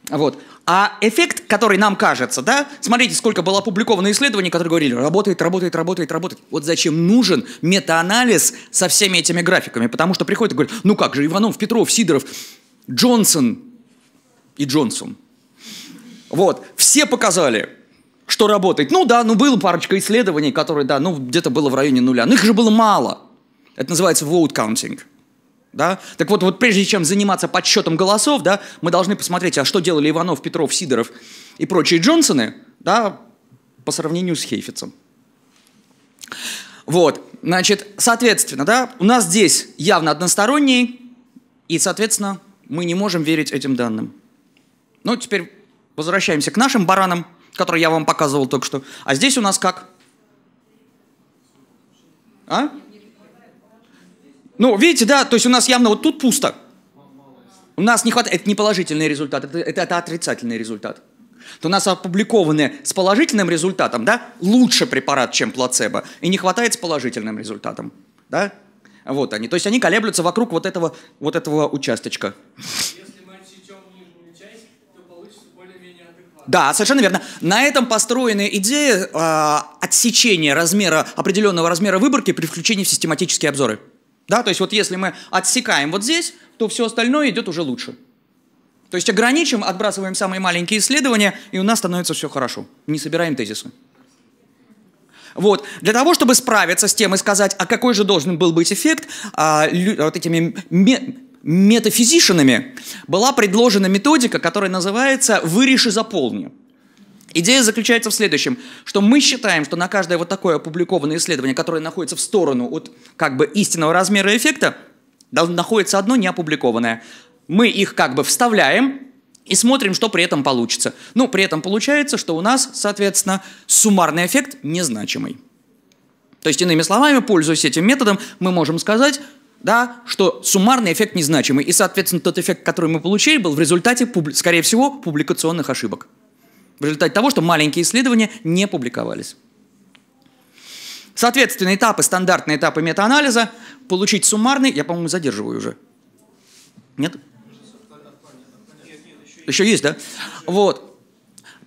Вот. А эффект, который нам кажется, да, смотрите, сколько было опубликовано исследований, которые говорили, работает, работает, работает, работает. Вот зачем нужен метаанализ со всеми этими графиками? Потому что приходят и говорят, ну как же, Иванов, Петров, Сидоров, Джонсон, и Джонсон. Вот. Все показали, что работает. Ну да, ну было парочка исследований, которые, да, ну где-то было в районе нуля. Но их же было мало. Это называется vote counting. Да? Так вот, вот прежде чем заниматься подсчетом голосов, да, мы должны посмотреть, а что делали Иванов, Петров, Сидоров и прочие Джонсоны, да, по сравнению с Хейфицем. Вот. Значит, соответственно, да, у нас здесь явно односторонний, и, соответственно, мы не можем верить этим данным. Ну, теперь возвращаемся к нашим баранам, которые я вам показывал только что. А здесь у нас как? А? Ну, видите, да, то есть у нас явно вот тут пусто. У нас не хватает, это не положительный результат, это, это, это отрицательный результат. То у нас опубликованы с положительным результатом, да, лучше препарат, чем плацебо, и не хватает с положительным результатом, да? Вот они, то есть они колеблются вокруг вот этого, вот этого участочка. Да, совершенно верно. На этом построена идея э, отсечения размера, определенного размера выборки при включении в систематические обзоры. Да, то есть вот если мы отсекаем вот здесь, то все остальное идет уже лучше. То есть ограничим, отбрасываем самые маленькие исследования, и у нас становится все хорошо. Не собираем тезисы. Вот. Для того, чтобы справиться с тем и сказать, а какой же должен был быть эффект, а, лю, вот этими ме, метафизишинами была предложена методика, которая называется «вырежь и заполни». Идея заключается в следующем, что мы считаем, что на каждое вот такое опубликованное исследование, которое находится в сторону от как бы истинного размера эффекта, находится одно неопубликованное. Мы их как бы вставляем и смотрим, что при этом получится. Ну, при этом получается, что у нас, соответственно, суммарный эффект незначимый. То есть, иными словами, пользуясь этим методом, мы можем сказать, да, что суммарный эффект незначимый. И, соответственно, тот эффект, который мы получили, был в результате, скорее всего, публикационных ошибок. В результате того, что маленькие исследования не публиковались. Соответственно, этапы, стандартные этапы метаанализа, получить суммарный, я, по-моему, задерживаю уже. Нет? Еще есть, да? Вот.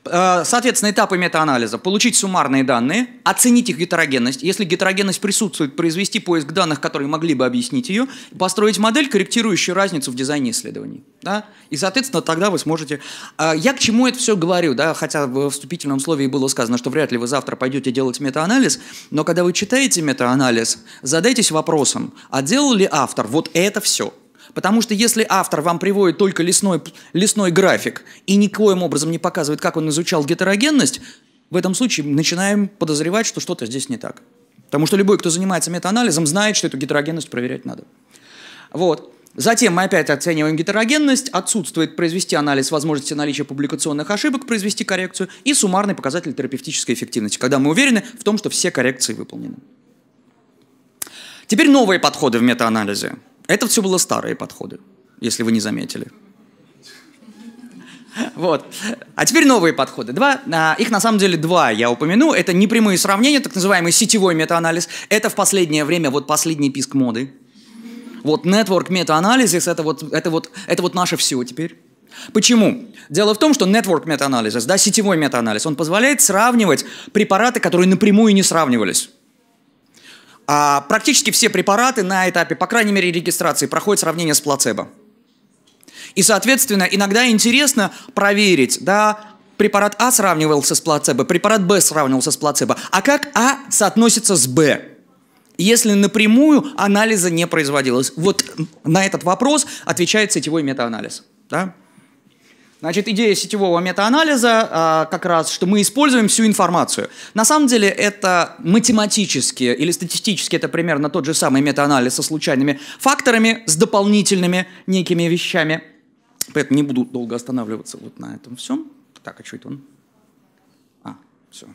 Соответственно, этапы метаанализа: получить суммарные данные, оценить их гетерогенность, если гетерогенность присутствует, произвести поиск данных, которые могли бы объяснить ее, построить модель, корректирующую разницу в дизайне исследований. Да? И, соответственно, тогда вы сможете... Я к чему это все говорю, да? Хотя в вступительном слове и было сказано, что вряд ли вы завтра пойдете делать метаанализ, но когда вы читаете метаанализ, задайтесь вопросом, а делал ли автор вот это все? Потому что если автор вам приводит только лесной, лесной график и никоим образом не показывает, как он изучал гетерогенность, в этом случае начинаем подозревать, что что-то здесь не так. Потому что любой, кто занимается метаанализом, знает, что эту гетерогенность проверять надо. Вот. Затем мы опять оцениваем гетерогенность, отсутствует произвести анализ возможности наличия публикационных ошибок, произвести коррекцию и суммарный показатель терапевтической эффективности, когда мы уверены в том, что все коррекции выполнены. Теперь новые подходы в метаанализе. Это все было старые подходы, если вы не заметили. Вот. А теперь новые подходы. Два, а, их на самом деле два я упомяну. Это непрямые сравнения, так называемый сетевой метаанализ. Это в последнее время вот последний писк моды. Вот network метаанализис это вот, это, вот, это вот наше все теперь. Почему? Дело в том, что network метаанализис, да, сетевой метаанализ, он позволяет сравнивать препараты, которые напрямую не сравнивались. А практически все препараты на этапе, по крайней мере, регистрации проходят сравнение с плацебо. И, соответственно, иногда интересно проверить, да, препарат А сравнивался с плацебо, препарат Б сравнивался с плацебо, а как А соотносится с Б, если напрямую анализа не производилось? Вот на этот вопрос отвечает сетевой метаанализ, да? Значит, идея сетевого метаанализа как раз, что мы используем всю информацию. На самом деле это математически или статистически это примерно тот же самый метаанализ со случайными факторами, с дополнительными некими вещами. Поэтому не буду долго останавливаться вот на этом всем. Так, а что это он? А, все.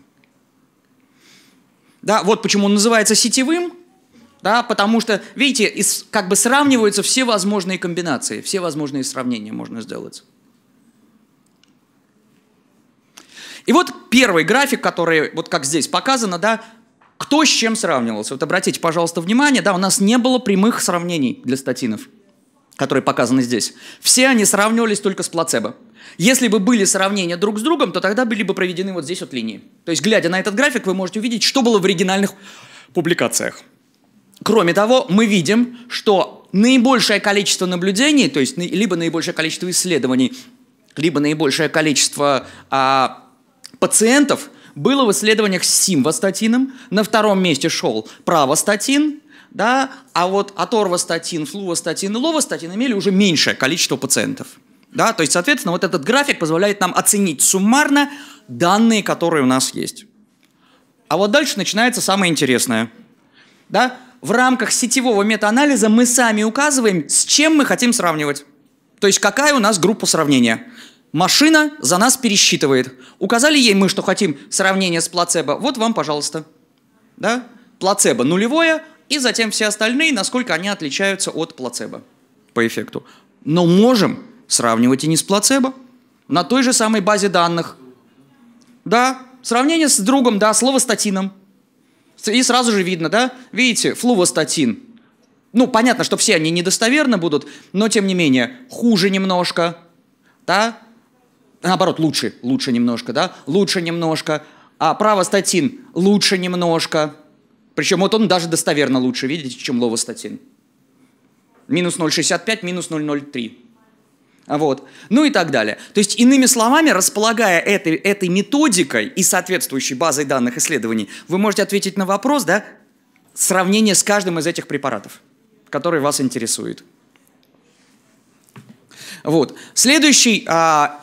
Да, вот почему он называется сетевым. Да, потому что, видите, как бы сравниваются все возможные комбинации, все возможные сравнения можно сделать. И вот первый график, который, вот как здесь показано, да, кто с чем сравнивался. Вот обратите, пожалуйста, внимание, да, у нас не было прямых сравнений для статинов, которые показаны здесь. Все они сравнивались только с плацебо. Если бы были сравнения друг с другом, то тогда были бы проведены вот здесь вот линии. То есть, глядя на этот график, вы можете увидеть, что было в оригинальных публикациях. Кроме того, мы видим, что наибольшее количество наблюдений, то есть либо наибольшее количество исследований, либо наибольшее количество... а, пациентов было в исследованиях с симвастатином, на втором месте шел правостатин, да, а вот аторвастатин, флувастатин и ловастатин имели уже меньшее количество пациентов. Да, то есть, соответственно, вот этот график позволяет нам оценить суммарно данные, которые у нас есть. А вот дальше начинается самое интересное. Да? В рамках сетевого метаанализа мы сами указываем, с чем мы хотим сравнивать. То есть, какая у нас группа сравнения. Машина за нас пересчитывает. Указали ей мы, что хотим сравнение с плацебо. Вот вам, пожалуйста. Да? Плацебо нулевое, и затем все остальные, насколько они отличаются от плацебо по эффекту. Но можем сравнивать и не с плацебо, на той же самой базе данных. Да, сравнение с другом, да, с ловастатином. И сразу же видно, да, видите, флувастатин. Ну, понятно, что все они недостоверны будут, но тем не менее, хуже немножко, да, наоборот, лучше, лучше немножко, да, лучше немножко, а правостатин лучше немножко, причем вот он даже достоверно лучше, видите, чем ловостатин. Минус ноль целых шестьдесят пять сотых, минус ноль целых ноль три. Вот, ну и так далее. То есть, иными словами, располагая этой, этой методикой и соответствующей базой данных исследований, вы можете ответить на вопрос, да, сравнение с каждым из этих препаратов, который вас интересует. Вот, следующий... А,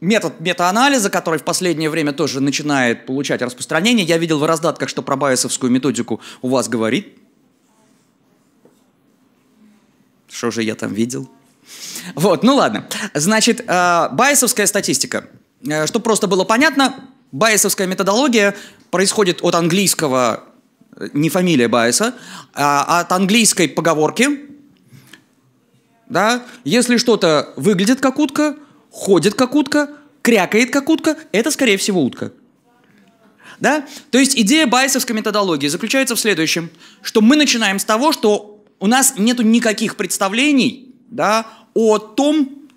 метод метаанализа, который в последнее время тоже начинает получать распространение. Я видел в раздатках, что про байесовскую методику у вас говорит. Что же я там видел? Вот, ну ладно. Значит, байесовская статистика. Чтобы просто было понятно, байесовская методология происходит от английского, не фамилия Байеса, а от английской поговорки. Да? Если что-то выглядит как утка, ходит как утка, крякает как утка, это, скорее всего, утка. Да? То есть идея байесовской методологии заключается в следующем, что мы начинаем с того, что у нас нет никаких представлений, да, о том,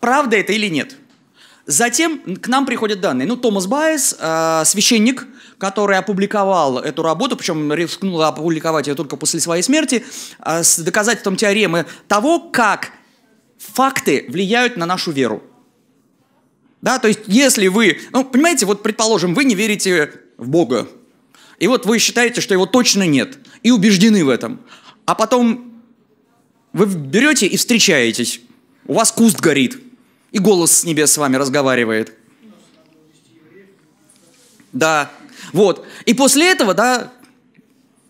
правда это или нет. Затем к нам приходят данные. Ну, Томас Байес, э, священник, который опубликовал эту работу, причем рискнул опубликовать ее только после своей смерти, э, с доказательством теоремы того, как факты влияют на нашу веру. Да, то есть, если вы, ну, понимаете, вот, предположим, вы не верите в Бога, и вот вы считаете, что его точно нет, и убеждены в этом, а потом вы берете и встречаетесь, у вас куст горит, и голос с небес с вами разговаривает. Да, вот, и после этого, да,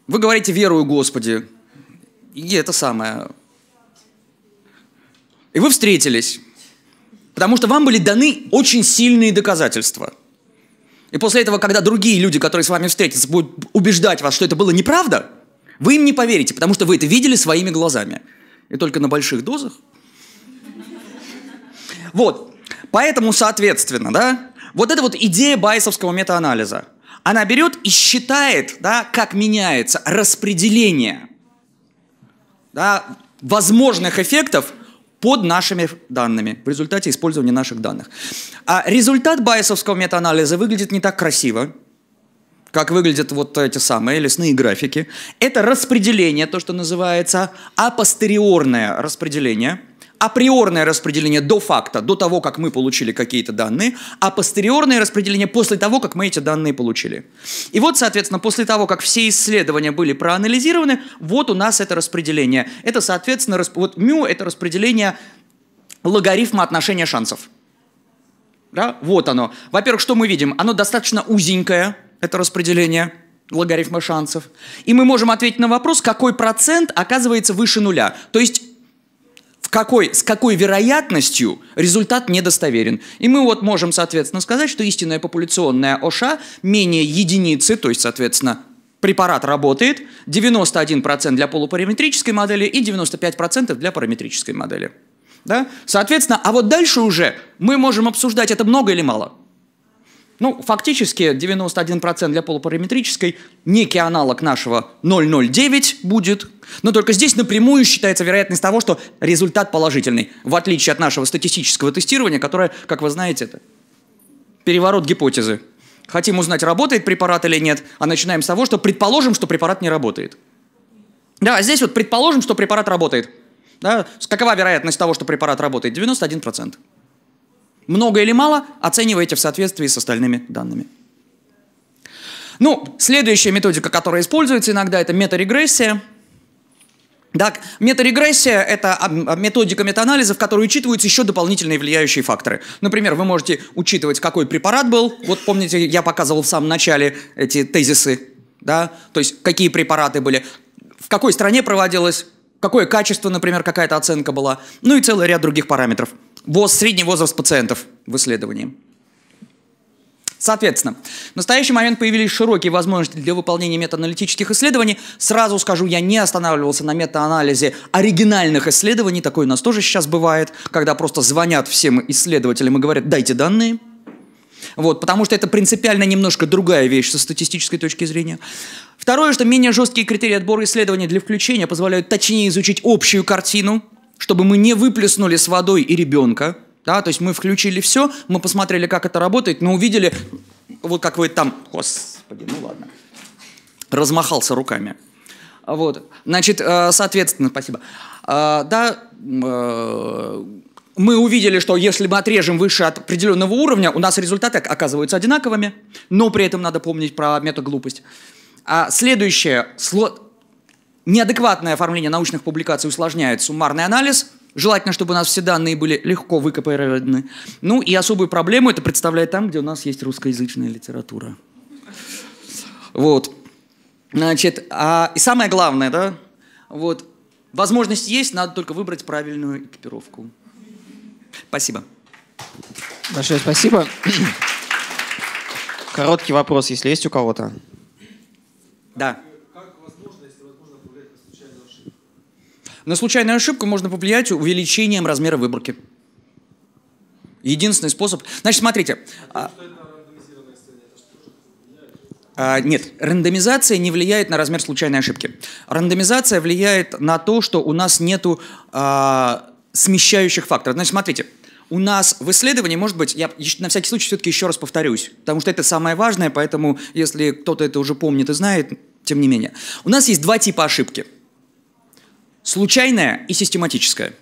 вы говорите «верую Господи», и это самое, и вы встретились. Потому что вам были даны очень сильные доказательства. И после этого, когда другие люди, которые с вами встретятся, будут убеждать вас, что это было неправда, вы им не поверите, потому что вы это видели своими глазами. И только на больших дозах. Вот. Поэтому, соответственно, да, вот эта вот идея байесовского метаанализа, она берет и считает, да, как меняется распределение, да, возможных эффектов под нашими данными, в результате использования наших данных. А результат байесовского метаанализа выглядит не так красиво, как выглядят вот эти самые лесные графики. Это распределение, то, что называется апостериорное распределение. Априорное распределение до факта, до того, как мы получили какие-то данные, а апостериорное распределение после того, как мы эти данные получили. И вот, соответственно, после того, как все исследования были проанализированы, вот у нас это распределение. Это, соответственно, расп... вот мю – это распределение логарифма отношения шансов. Да? Вот оно. Во-первых, что мы видим? Оно достаточно узенькое, это распределение логарифма шансов. И мы можем ответить на вопрос, какой процент оказывается выше нуля. То есть Какой, с какой вероятностью результат недостоверен. И мы вот можем, соответственно, сказать, что истинная популяционная ОША менее единицы, то есть, соответственно, препарат работает, девяносто один процент для полупараметрической модели и девяносто пять процентов для параметрической модели. Да? Соответственно, а вот дальше уже мы можем обсуждать, это много или мало. Ну, фактически девяносто один процент для полупараметрической, некий аналог нашего ноль целых ноль девять будет, но только здесь напрямую считается вероятность того, что результат положительный, в отличие от нашего статистического тестирования, которое, как вы знаете, это переворот гипотезы. Хотим узнать, работает препарат или нет, а начинаем с того, что предположим, что препарат не работает. Да, здесь вот предположим, что препарат работает. Да, какова вероятность того, что препарат работает? девяносто один процент. Много или мало, оцениваете в соответствии с остальными данными. Ну, следующая методика, которая используется иногда, это метарегрессия. Так, метарегрессия – это методика метаанализа, в которой учитываются еще дополнительные влияющие факторы. Например, вы можете учитывать, какой препарат был. Вот помните, я показывал в самом начале эти тезисы, да? То есть какие препараты были, в какой стране проводилось, какое качество, например, какая-то оценка была, ну и целый ряд других параметров. ВОЗ, средний возраст пациентов в исследовании. Соответственно, в настоящий момент появились широкие возможности для выполнения метааналитических исследований. Сразу скажу, я не останавливался на метаанализе оригинальных исследований. Такое у нас тоже сейчас бывает, когда просто звонят всем исследователям и говорят «дайте данные». Вот, потому что это принципиально немножко другая вещь со статистической точки зрения. Второе, что менее жесткие критерии отбора исследований для включения позволяют точнее изучить общую картину, чтобы мы не выплеснули с водой и ребенка. Да? То есть мы включили все, мы посмотрели, как это работает, но увидели, вот как вы там, господи, ну ладно, размахался руками. Вот. Значит, соответственно, спасибо. Да, мы увидели, что если мы отрежем выше от определенного уровня, у нас результаты оказываются одинаковыми, но при этом надо помнить про метаглупость. А следующее. Неадекватное оформление научных публикаций усложняет суммарный анализ. Желательно, чтобы у нас все данные были легко выкопированы. Ну и особую проблему это представляет там, где у нас есть русскоязычная литература. Вот. Значит, а, и самое главное, да, вот, возможность есть, надо только выбрать правильную экипировку. Спасибо. Большое спасибо. Короткий вопрос, если есть у кого-то. Да. На случайную ошибку можно повлиять увеличением размера выборки. Единственный способ... Значит, смотрите. А то, что это рандомизированная сцена, это что же влияет? А, нет, рандомизация не влияет на размер случайной ошибки. Рандомизация влияет на то, что у нас нету а, смещающих факторов. Значит, смотрите. У нас в исследовании, может быть, я на всякий случай все-таки еще раз повторюсь, потому что это самое важное, поэтому если кто-то это уже помнит и знает, тем не менее. У нас есть два типа ошибки. Случайная и систематическая.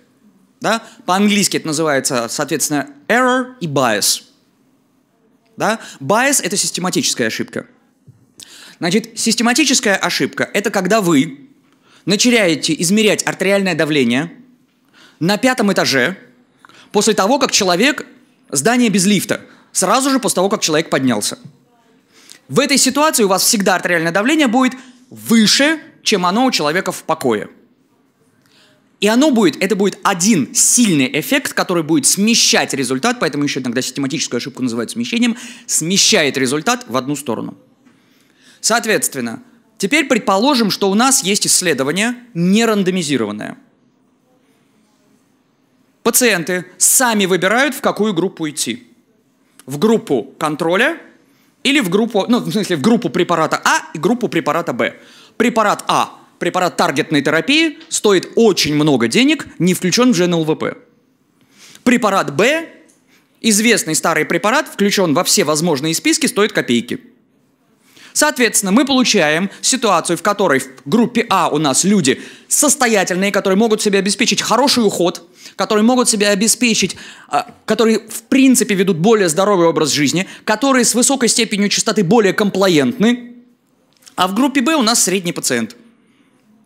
Да? По-английски это называется, соответственно, error и bias. Да? Bias – это систематическая ошибка. Значит, систематическая ошибка – это когда вы начинаете измерять артериальное давление на пятом этаже после того, как человек… Здание без лифта. Сразу же после того, как человек поднялся. В этой ситуации у вас всегда артериальное давление будет выше, чем оно у человека в покое. И оно будет, это будет один сильный эффект, который будет смещать результат, поэтому еще иногда систематическую ошибку называют смещением, смещает результат в одну сторону. Соответственно, теперь предположим, что у нас есть исследование нерандомизированное. Пациенты сами выбирают, в какую группу идти. В группу контроля или в группу, ну, в смысле, в группу препарата А и группу препарата Б. Препарат А. Препарат таргетной терапии стоит очень много денег, не включен в ЖНЛВП. Препарат Б, известный старый препарат, включен во все возможные списки, стоит копейки. Соответственно, мы получаем ситуацию, в которой в группе А у нас люди состоятельные, которые могут себе обеспечить хороший уход, которые могут себе обеспечить, которые в принципе ведут более здоровый образ жизни, которые с высокой степенью частоты более комплаентны, а в группе Б у нас средний пациент.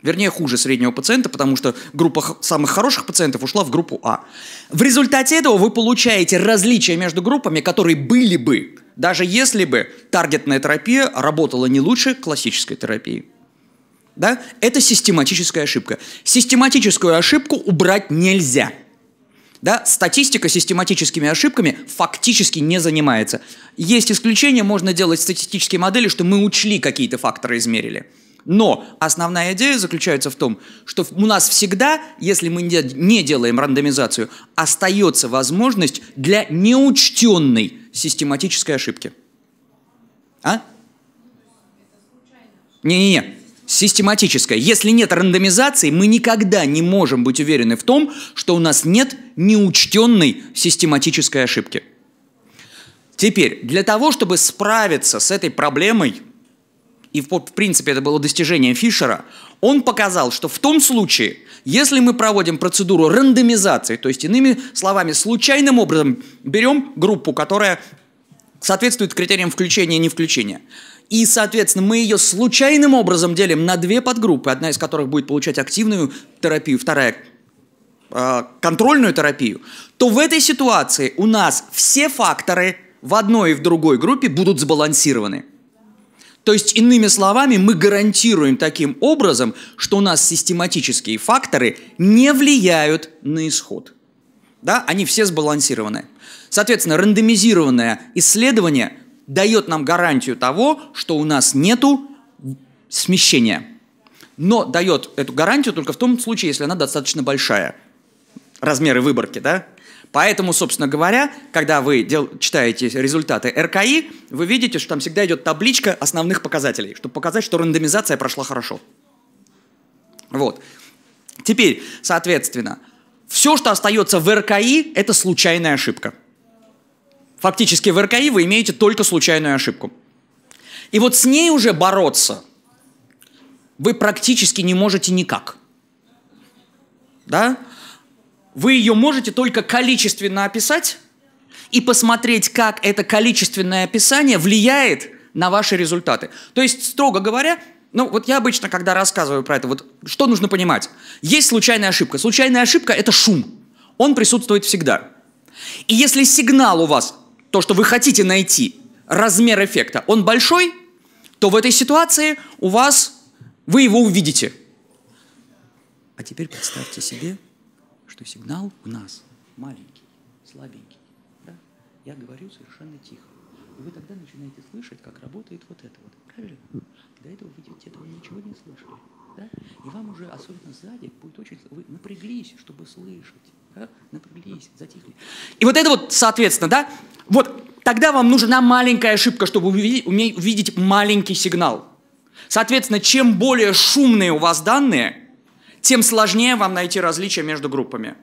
Вернее, хуже среднего пациента, потому что группа самых хороших пациентов ушла в группу А. В результате этого вы получаете различия между группами, которые были бы, даже если бы таргетная терапия работала не лучше классической терапии. Да? Это систематическая ошибка. Систематическую ошибку убрать нельзя. Да? Статистика систематическими ошибками фактически не занимается. Есть исключения, можно делать статистические модели, что мы учли какие-то факторы, измерили. Но основная идея заключается в том, что у нас всегда, если мы не делаем рандомизацию, остается возможность для неучтенной систематической ошибки. А? Не-не-не. Систематическая. Если нет рандомизации, мы никогда не можем быть уверены в том, что у нас нет неучтенной систематической ошибки. Теперь, для того, чтобы справиться с этой проблемой, и в принципе это было достижение Фишера, он показал, что в том случае, если мы проводим процедуру рандомизации, то есть иными словами, случайным образом берем группу, которая соответствует критериям включения и не включения, и, соответственно, мы ее случайным образом делим на две подгруппы, одна из которых будет получать активную терапию, вторая э, контрольную терапию, то в этой ситуации у нас все факторы в одной и в другой группе будут сбалансированы. То есть, иными словами, мы гарантируем таким образом, что у нас систематические факторы не влияют на исход. Да? Они все сбалансированы. Соответственно, рандомизированное исследование дает нам гарантию того, что у нас нету смещения. Но дает эту гарантию только в том случае, если она достаточно большая. Размеры выборки, да? Поэтому, собственно говоря, когда вы дел... читаете результаты РКИ, вы видите, что там всегда идет табличка основных показателей, чтобы показать, что рандомизация прошла хорошо. Вот. Теперь, соответственно, все, что остается в РКИ, это случайная ошибка. Фактически в РКИ вы имеете только случайную ошибку. И вот с ней уже бороться вы практически не можете никак. Да? Вы ее можете только количественно описать и посмотреть, как это количественное описание влияет на ваши результаты. То есть, строго говоря, ну вот я обычно, когда рассказываю про это, вот что нужно понимать? Есть случайная ошибка. Случайная ошибка – это шум. Он присутствует всегда. И если сигнал у вас, то, что вы хотите найти, размер эффекта, он большой, то в этой ситуации у вас, вы его увидите. А теперь представьте себе, что сигнал у нас маленький, слабенький. Да? Я говорю совершенно тихо. И вы тогда начинаете слышать, как работает вот это вот. Правильно? До этого вы этого ничего не слышали. Да? И вам уже, особенно сзади, будет очень... Вы напряглись, чтобы слышать. Да? Напряглись, затихли. И вот это вот, соответственно, да? Вот тогда вам нужна маленькая ошибка, чтобы увидеть, увидеть маленький сигнал. Соответственно, чем более шумные у вас данные, тем сложнее вам найти различия между группами.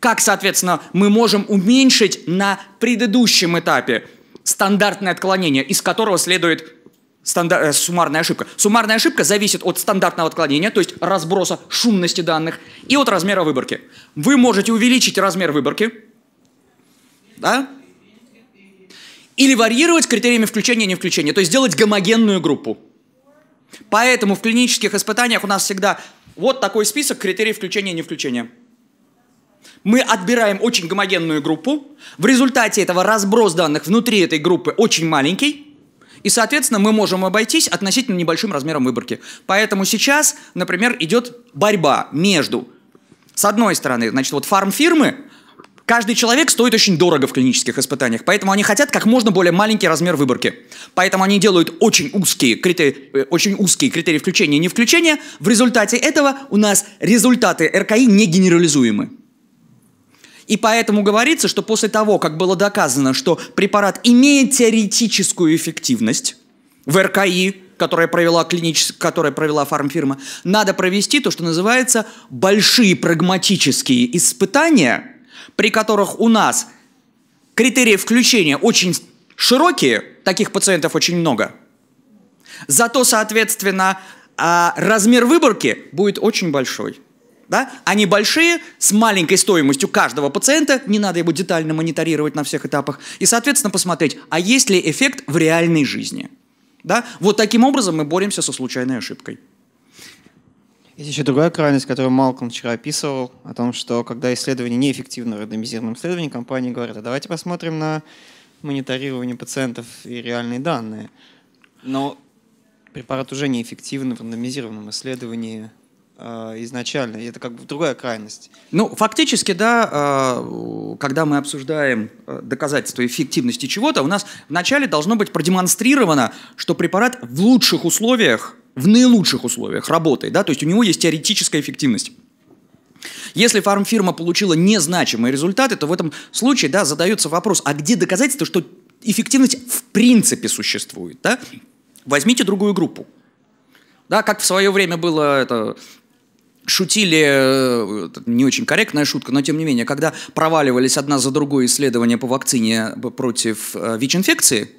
как, соответственно, мы можем уменьшить на предыдущем этапе стандартное отклонение, из которого следует стандар... суммарная ошибка. Суммарная ошибка зависит от стандартного отклонения, то есть разброса шумности данных, и от размера выборки. Вы можете увеличить размер выборки, да? Или варьировать критериями включения и не включения, то есть сделать гомогенную группу. Поэтому в клинических испытаниях у нас всегда вот такой список критериев включения и не включения. Мы отбираем очень гомогенную группу, в результате этого разброс данных внутри этой группы очень маленький, и, соответственно, мы можем обойтись относительно небольшим размером выборки. Поэтому сейчас, например, идет борьба между, с одной стороны, значит, вот фармфирмы. Каждый человек стоит очень дорого в клинических испытаниях, поэтому они хотят как можно более маленький размер выборки. Поэтому они делают очень узкие критерии, очень узкие критерии включения и не включения. В результате этого у нас результаты эр ка и не генерализуемы. И поэтому говорится, что после того, как было доказано, что препарат имеет теоретическую эффективность в эр ка и, которое провела, клиничес... которое провела фармфирма, надо провести то, что называется большие прагматические испытания, при которых у нас критерии включения очень широкие, таких пациентов очень много, зато, соответственно, размер выборки будет очень большой. Да? Они большие, с маленькой стоимостью каждого пациента, не надо его детально мониторировать на всех этапах, и, соответственно, посмотреть, а есть ли эффект в реальной жизни. Да? Вот таким образом мы боремся со случайной ошибкой. Есть еще другая крайность, которую Малком вчера описывал, о том, что когда исследование неэффективно в рандомизированном исследовании, компании говорят: а давайте посмотрим на мониторирование пациентов и реальные данные. Но препарат уже неэффективен в рандомизированном исследовании э, изначально, и это как бы другая крайность. Ну, фактически, да, э, когда мы обсуждаем доказательства эффективности чего-то, у нас вначале должно быть продемонстрировано, что препарат в лучших условиях, в наилучших условиях работает, да, то есть у него есть теоретическая эффективность. Если фармфирма получила незначимые результаты, то в этом случае, да, задается вопрос, а где доказательства, что эффективность в принципе существует, да? Возьмите другую группу, да, как в свое время было это... Шутили, не очень корректная шутка, но тем не менее, когда проваливались одна за другой исследования по вакцине против ВИЧ-инфекции,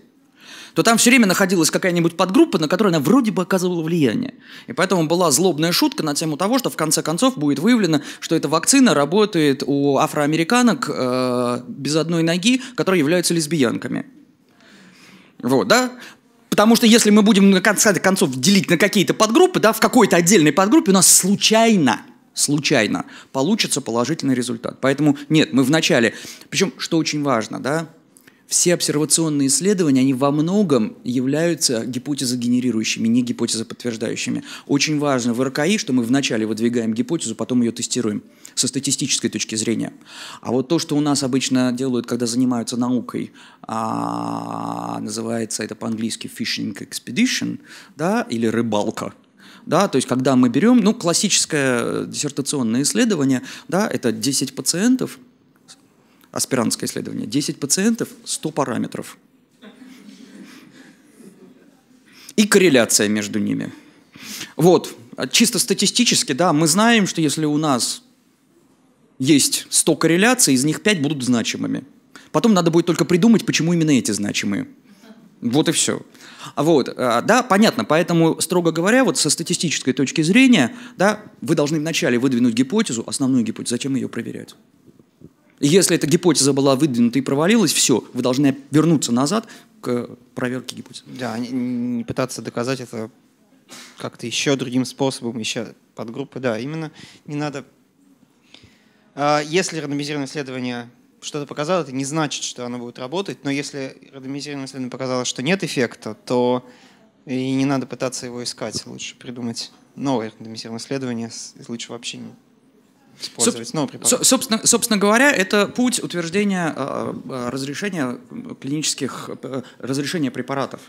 то там все время находилась какая-нибудь подгруппа, на которую она вроде бы оказывала влияние. И поэтому была злобная шутка на тему того, что в конце концов будет выявлено, что эта вакцина работает у афроамериканок э, без одной ноги, которые являются лесбиянками. Вот, да? Потому что если мы будем на конце концов делить на какие-то подгруппы, да, в какой-то отдельной подгруппе у нас случайно, случайно получится положительный результат. Поэтому нет, мы вначале... Причем, что очень важно, да? Все обсервационные исследования, они во многом являются гипотезогенерирующими, не гипотезоподтверждающими. Очень важно в эр ка и, что мы вначале выдвигаем гипотезу, потом ее тестируем со статистической точки зрения. А вот то, что у нас обычно делают, когда занимаются наукой, а, называется это по-английски fishing expedition, да, или рыбалка. Да, то есть когда мы берем, ну, классическое диссертационное исследование, да, это десять пациентов, аспирантское исследование. десять пациентов, сто параметров. И корреляция между ними. Вот. Чисто статистически, да, мы знаем, что если у нас есть сто корреляций, из них пять будут значимыми. Потом надо будет только придумать, почему именно эти значимые. Вот и все. Вот, да, понятно, поэтому, строго говоря, вот со статистической точки зрения, да, вы должны вначале выдвинуть гипотезу, основную гипотезу, зачем ее проверять. Если эта гипотеза была выдвинута и провалилась, все, вы должны вернуться назад к проверке гипотезы. Да, не, не пытаться доказать это как-то еще другим способом, еще подгруппы, да, именно не надо. Если рандомизированное исследование что-то показало, это не значит, что оно будет работать, но если рандомизированное исследование показало, что нет эффекта, то и не надо пытаться его искать, лучше придумать новое рандомизированное исследование, лучше вообще не... Соб, собственно, собственно говоря, это путь утверждения э, разрешения клинических э, разрешения препаратов.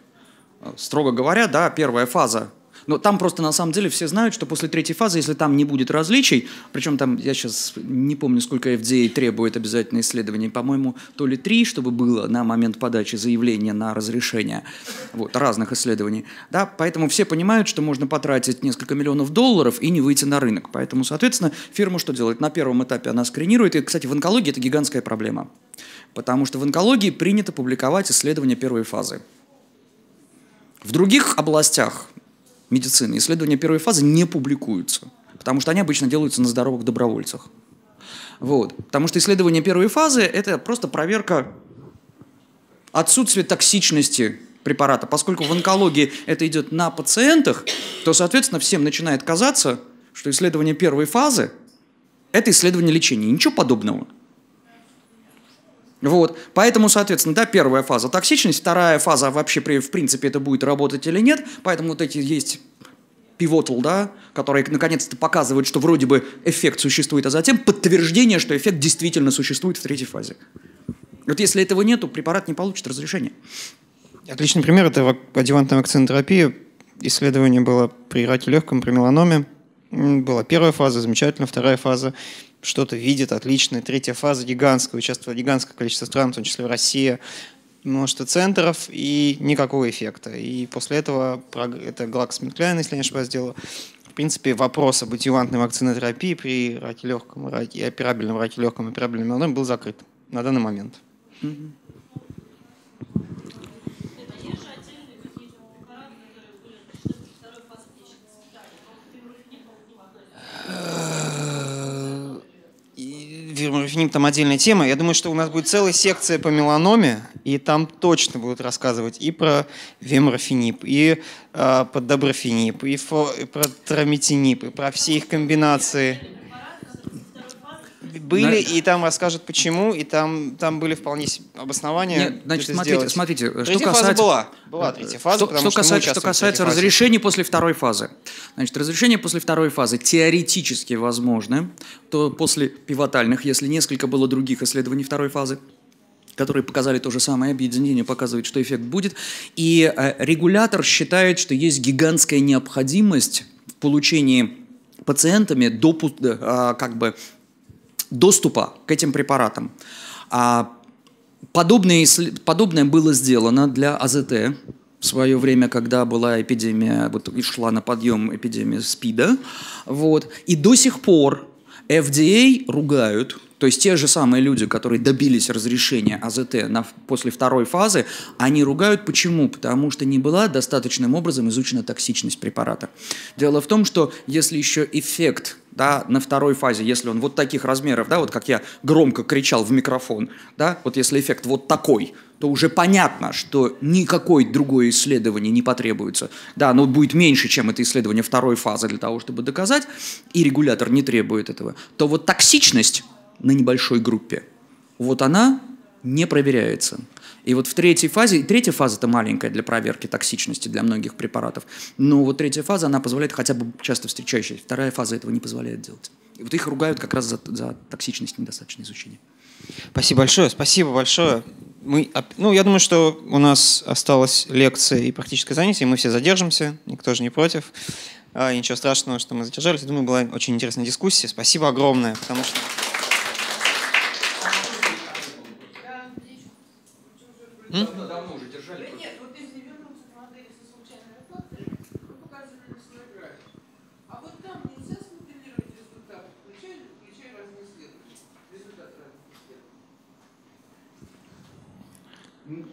Строго говоря, да, первая фаза. Но там просто на самом деле все знают, что после третьей фазы, если там не будет различий, причем там, я сейчас не помню, сколько эф ди эй требует обязательно исследований, по-моему, то ли три, чтобы было на момент подачи заявления на разрешение вот, разных исследований. Да? Поэтому все понимают, что можно потратить несколько миллионов долларов и не выйти на рынок. Поэтому, соответственно, фирма что делает? На первом этапе она скринирует. И, кстати, в онкологии это гигантская проблема. Потому что в онкологии принято публиковать исследования первой фазы. В других областях медицины исследования первой фазы не публикуются, потому что они обычно делаются на здоровых добровольцах. Вот. Потому что исследования первой фазы – это просто проверка отсутствия токсичности препарата. Поскольку в онкологии это идет на пациентах, то, соответственно, всем начинает казаться, что исследование первой фазы – это исследование лечения. Ничего подобного. Вот. Поэтому, соответственно, да, первая фаза – токсичность, вторая фаза – вообще, в принципе, это будет работать или нет. Поэтому вот эти есть pivotal, да, которые наконец-то показывают, что вроде бы эффект существует, а затем подтверждение, что эффект действительно существует в третьей фазе. Вот если этого нет, то препарат не получит разрешения. Отличный пример – это адъювантная вакцинотерапия. Исследование было при раке легком, при меланоме. Была первая фаза, замечательно, вторая фаза. Что-то видит, отлично. Третья фаза гигантская, участвовало гигантское количество стран, в том числе Россия, множество центров и никакого эффекта. И после этого, это GlaxoSmithKline, если я не ошибаюсь, сделала, в принципе, вопрос об адъювантной вакцинотерапии при раке легком и операбельном раке легком и операбельном меланоме был закрыт на данный момент. Mm-hmm. Вермарифеним там отдельная тема. Я думаю, что у нас будет целая секция по меланоме, и там точно будут рассказывать и про веморфениб, и э, про доброфениб, и, фо, и про трамитинип, и про все их комбинации. Были, да. И там расскажут, почему, и там, там были вполне обоснования. Нет, значит, смотрите, сделать. смотрите, что третья касается... фаза была. Была третья фаза, что, потому что, что касается, что касается разрешений после второй фазы. Значит, разрешения после второй фазы теоретически возможны, то после пивотальных, если несколько было других исследований второй фазы, которые показали то же самое, объединение показывает, что эффект будет, и регулятор считает, что есть гигантская необходимость в получении пациентами допу... как бы... доступа к этим препаратам. Подобное, подобное было сделано для АЗТ в свое время, когда была эпидемия, вот, и шла на подъем эпидемия СПИДа. Вот. И до сих пор эф ди эй ругают, то есть те же самые люди, которые добились разрешения АЗТ на, после второй фазы, они ругают. Почему? Потому что не была достаточным образом изучена токсичность препарата. Дело в том, что если еще эффект, да, на второй фазе, если он вот таких размеров, да, вот как я громко кричал в микрофон, да, вот если эффект вот такой, то уже понятно, что никакое другое исследование не потребуется. Да, оно будет меньше, чем это исследование второй фазы для того, чтобы доказать, и регулятор не требует этого. То вот токсичность на небольшой группе, вот она не проверяется. И вот в третьей фазе, и третья фаза-то маленькая для проверки токсичности для многих препаратов, но вот третья фаза, она позволяет хотя бы часто встречающаяся, вторая фаза этого не позволяет делать. И вот их ругают как раз за, за токсичность недостаточного изучения. Спасибо большое, спасибо большое. Мы, ну, я думаю, что у нас осталась лекция и практическое занятие, мы все задержимся, никто же не против. А, ничего страшного, что мы задержались. Я думаю, была очень интересная дискуссия. Спасибо огромное, потому что... М? Давно уже держали. Да нет, вот если вернуться к модели со случайной оплатой, вы показывали свой график. А вот там нельзя смоделировать результаты, включая разные исследования. Результаты разных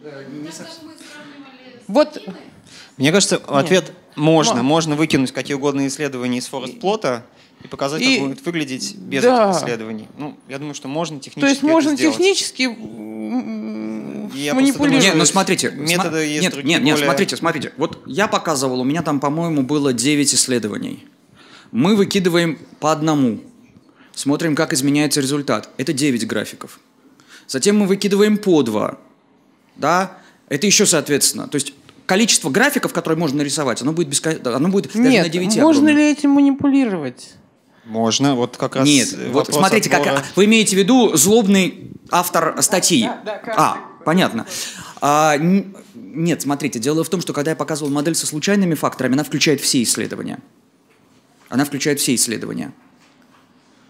исследований. Да, не совсем. Вот, мне кажется, ответ можно. Можно выкинуть какие угодно исследования из форестплота и показать, и, как будет выглядеть без да. этих исследований. Ну, я думаю, что можно технически. То есть можно сделать. технически я манипулировать. Нет, ну смотрите, методы см... есть нет, нет, нет, более... смотрите, смотрите. Вот я показывал, у меня там, по-моему, было девять исследований. Мы выкидываем по одному, смотрим, как изменяется результат. Это девять графиков. Затем мы выкидываем по два. Да? Это еще, соответственно, то есть количество графиков, которые можно нарисовать, оно будет, беско... оно будет даже нет, на девяти. Можно огромное. Ли этим манипулировать? Можно, вот как раз. Нет, вот смотрите, отбора. Как вы имеете в виду злобный автор статьи. Да, да, да, а, понятно. А, нет, смотрите, дело в том, что когда я показывал модель со случайными факторами, она включает все исследования. Она включает все исследования.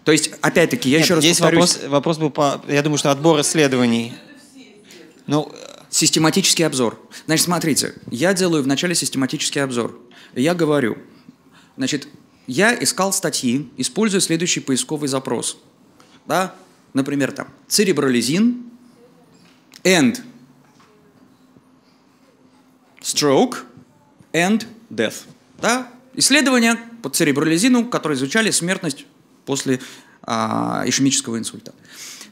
То есть, опять-таки, я нет, еще раз здесь повторюсь... Вопрос, вопрос был, по, я думаю, что отбор исследований. Ну, систематический обзор. Значит, смотрите, я делаю вначале систематический обзор. Я говорю, значит, я искал статьи, используя следующий поисковый запрос. Да? Например, там, церебролизин and stroke and death. Да? Исследования по церебролизину, которые изучали смертность после а, ишемического инсульта.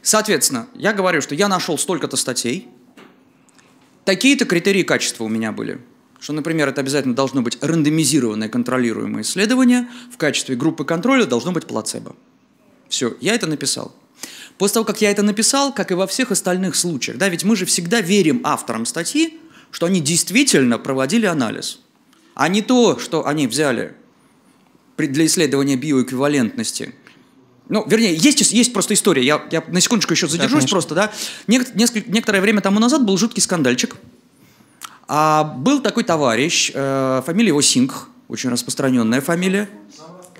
Соответственно, я говорю, что я нашел столько-то статей, такие-то критерии качества у меня были. Что, например, это обязательно должно быть рандомизированное контролируемое исследование, в качестве группы контроля должно быть плацебо. Все, я это написал. После того, как я это написал, как и во всех остальных случаях, да, ведь мы же всегда верим авторам статьи, что они действительно проводили анализ, а не то, что они взяли для исследования биоэквивалентности. Ну, вернее, есть, есть просто история, я, я на секундочку еще задержусь, да, просто, да. Нек, несколько, некоторое время тому назад был жуткий скандальчик. А был такой товарищ, э, фамилия его Синг, очень распространенная фамилия.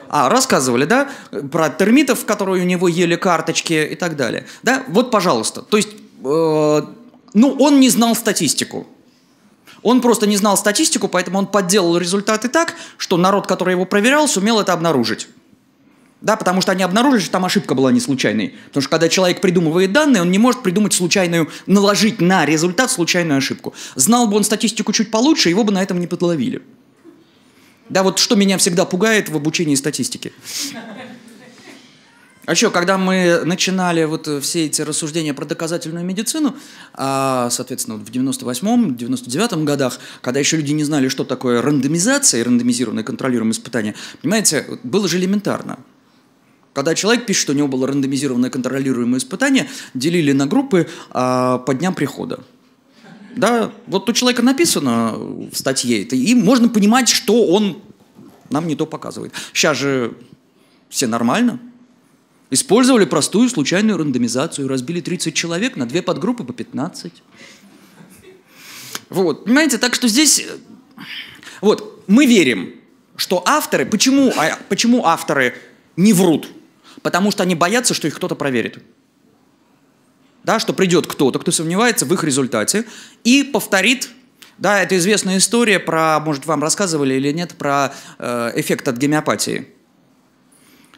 А, рассказывали, да, про термитов, которые у него ели карточки и так далее. Да, вот, пожалуйста. То есть, э, ну, он не знал статистику. Он просто не знал статистику, поэтому он подделал результаты так, что народ, который его проверял, сумел это обнаружить. Да, потому что они обнаружили, что там ошибка была не случайной. Потому что когда человек придумывает данные, он не может придумать случайную, наложить на результат случайную ошибку. Знал бы он статистику чуть получше, его бы на этом не подловили. Да, вот что меня всегда пугает в обучении статистике. А еще, когда мы начинали вот все эти рассуждения про доказательную медицину, соответственно, в девяносто восьмом — девяносто девятом годах, когда еще люди не знали, что такое рандомизация и рандомизированное контролируемое испытание, понимаете, было же элементарно. Когда человек пишет, что у него было рандомизированное контролируемое испытание, делили на группы а, по дням прихода. Да, вот у человека написано в статье, и можно понимать, что он нам не то показывает. Сейчас же все нормально. Использовали простую случайную рандомизацию, разбили тридцать человек на две подгруппы по пятнадцать. Вот, понимаете, так что здесь... Вот, мы верим, что авторы... Почему, а, почему авторы не врут? Потому что они боятся, что их кто-то проверит. Да, что придет кто-то, кто сомневается в их результате, и повторит. Да, это известная история про, может, вам рассказывали или нет, про э, эффект от гомеопатии.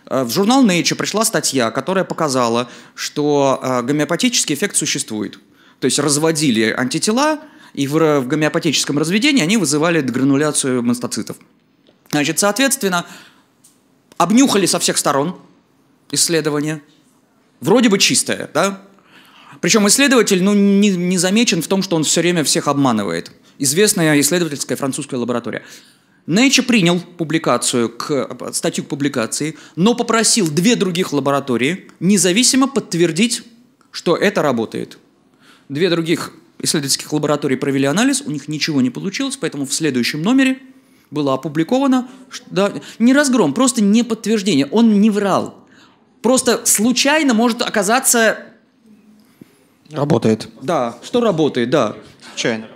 Э, в журнал Nature пришла статья, которая показала, что э, гомеопатический эффект существует. То есть разводили антитела, и в, в гомеопатическом разведении они вызывали дегрануляцию мастоцитов. Значит, соответственно, обнюхали со всех сторон исследование, вроде бы чистое, да? Причем исследователь, ну, не, не замечен в том, что он все время всех обманывает. Известная исследовательская французская лаборатория. Nature принял публикацию к, статью к публикации, но попросил две других лаборатории независимо подтвердить, что это работает. Две других исследовательских лаборатории провели анализ, у них ничего не получилось, поэтому в следующем номере было опубликовано, что, да, не разгром, просто не подтверждение, он не врал. Просто случайно может оказаться... Работает. Да, что работает, да. Случайно.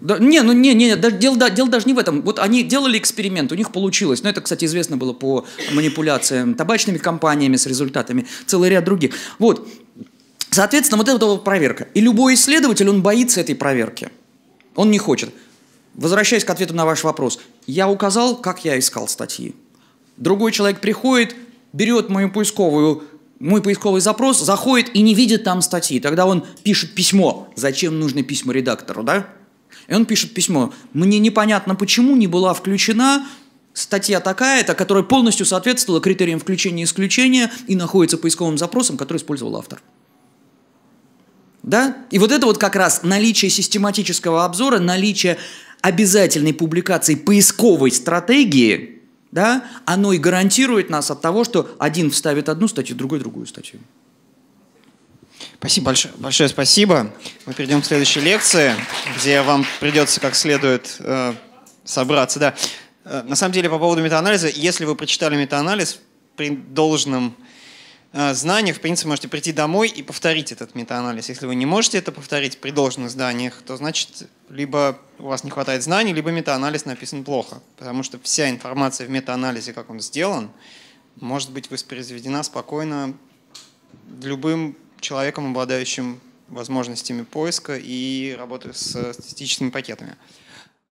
Да, не, ну не, не, да, дело, да, дело даже не в этом. Вот они делали эксперимент, у них получилось. Но это, кстати, известно было по манипуляциям табачными компаниями с результатами, целый ряд других. Вот. Соответственно, вот это вот проверка. И любой исследователь, он боится этой проверки. Он не хочет. Возвращаясь к ответу на ваш вопрос. Я указал, как я искал статьи. Другой человек приходит, берет мою поисковую... Мой поисковый запрос, заходит и не видит там статьи. Тогда он пишет письмо. Зачем нужно письмо редактору, да? И он пишет письмо. Мне непонятно, почему не была включена статья такая-то, которая полностью соответствовала критериям включения и исключения и находится поисковым запросом, который использовал автор. Да? И вот это вот как раз наличие систематического обзора, наличие обязательной публикации поисковой стратегии, да, оно и гарантирует нас от того, что один вставит одну статью, другой другую статью. Спасибо большое. Большое спасибо. Мы перейдем к следующей лекции, где вам придется как следует э, собраться. Да. Э, на самом деле, по поводу метаанализа, если вы прочитали метаанализ при должном знаниях, в принципе, можете прийти домой и повторить этот метаанализ. Если вы не можете это повторить при должных знаниях, то значит, либо у вас не хватает знаний, либо метаанализ написан плохо. Потому что вся информация в метаанализе, как он сделан, может быть воспроизведена спокойно любым человеком, обладающим возможностями поиска и работы с статистическими пакетами.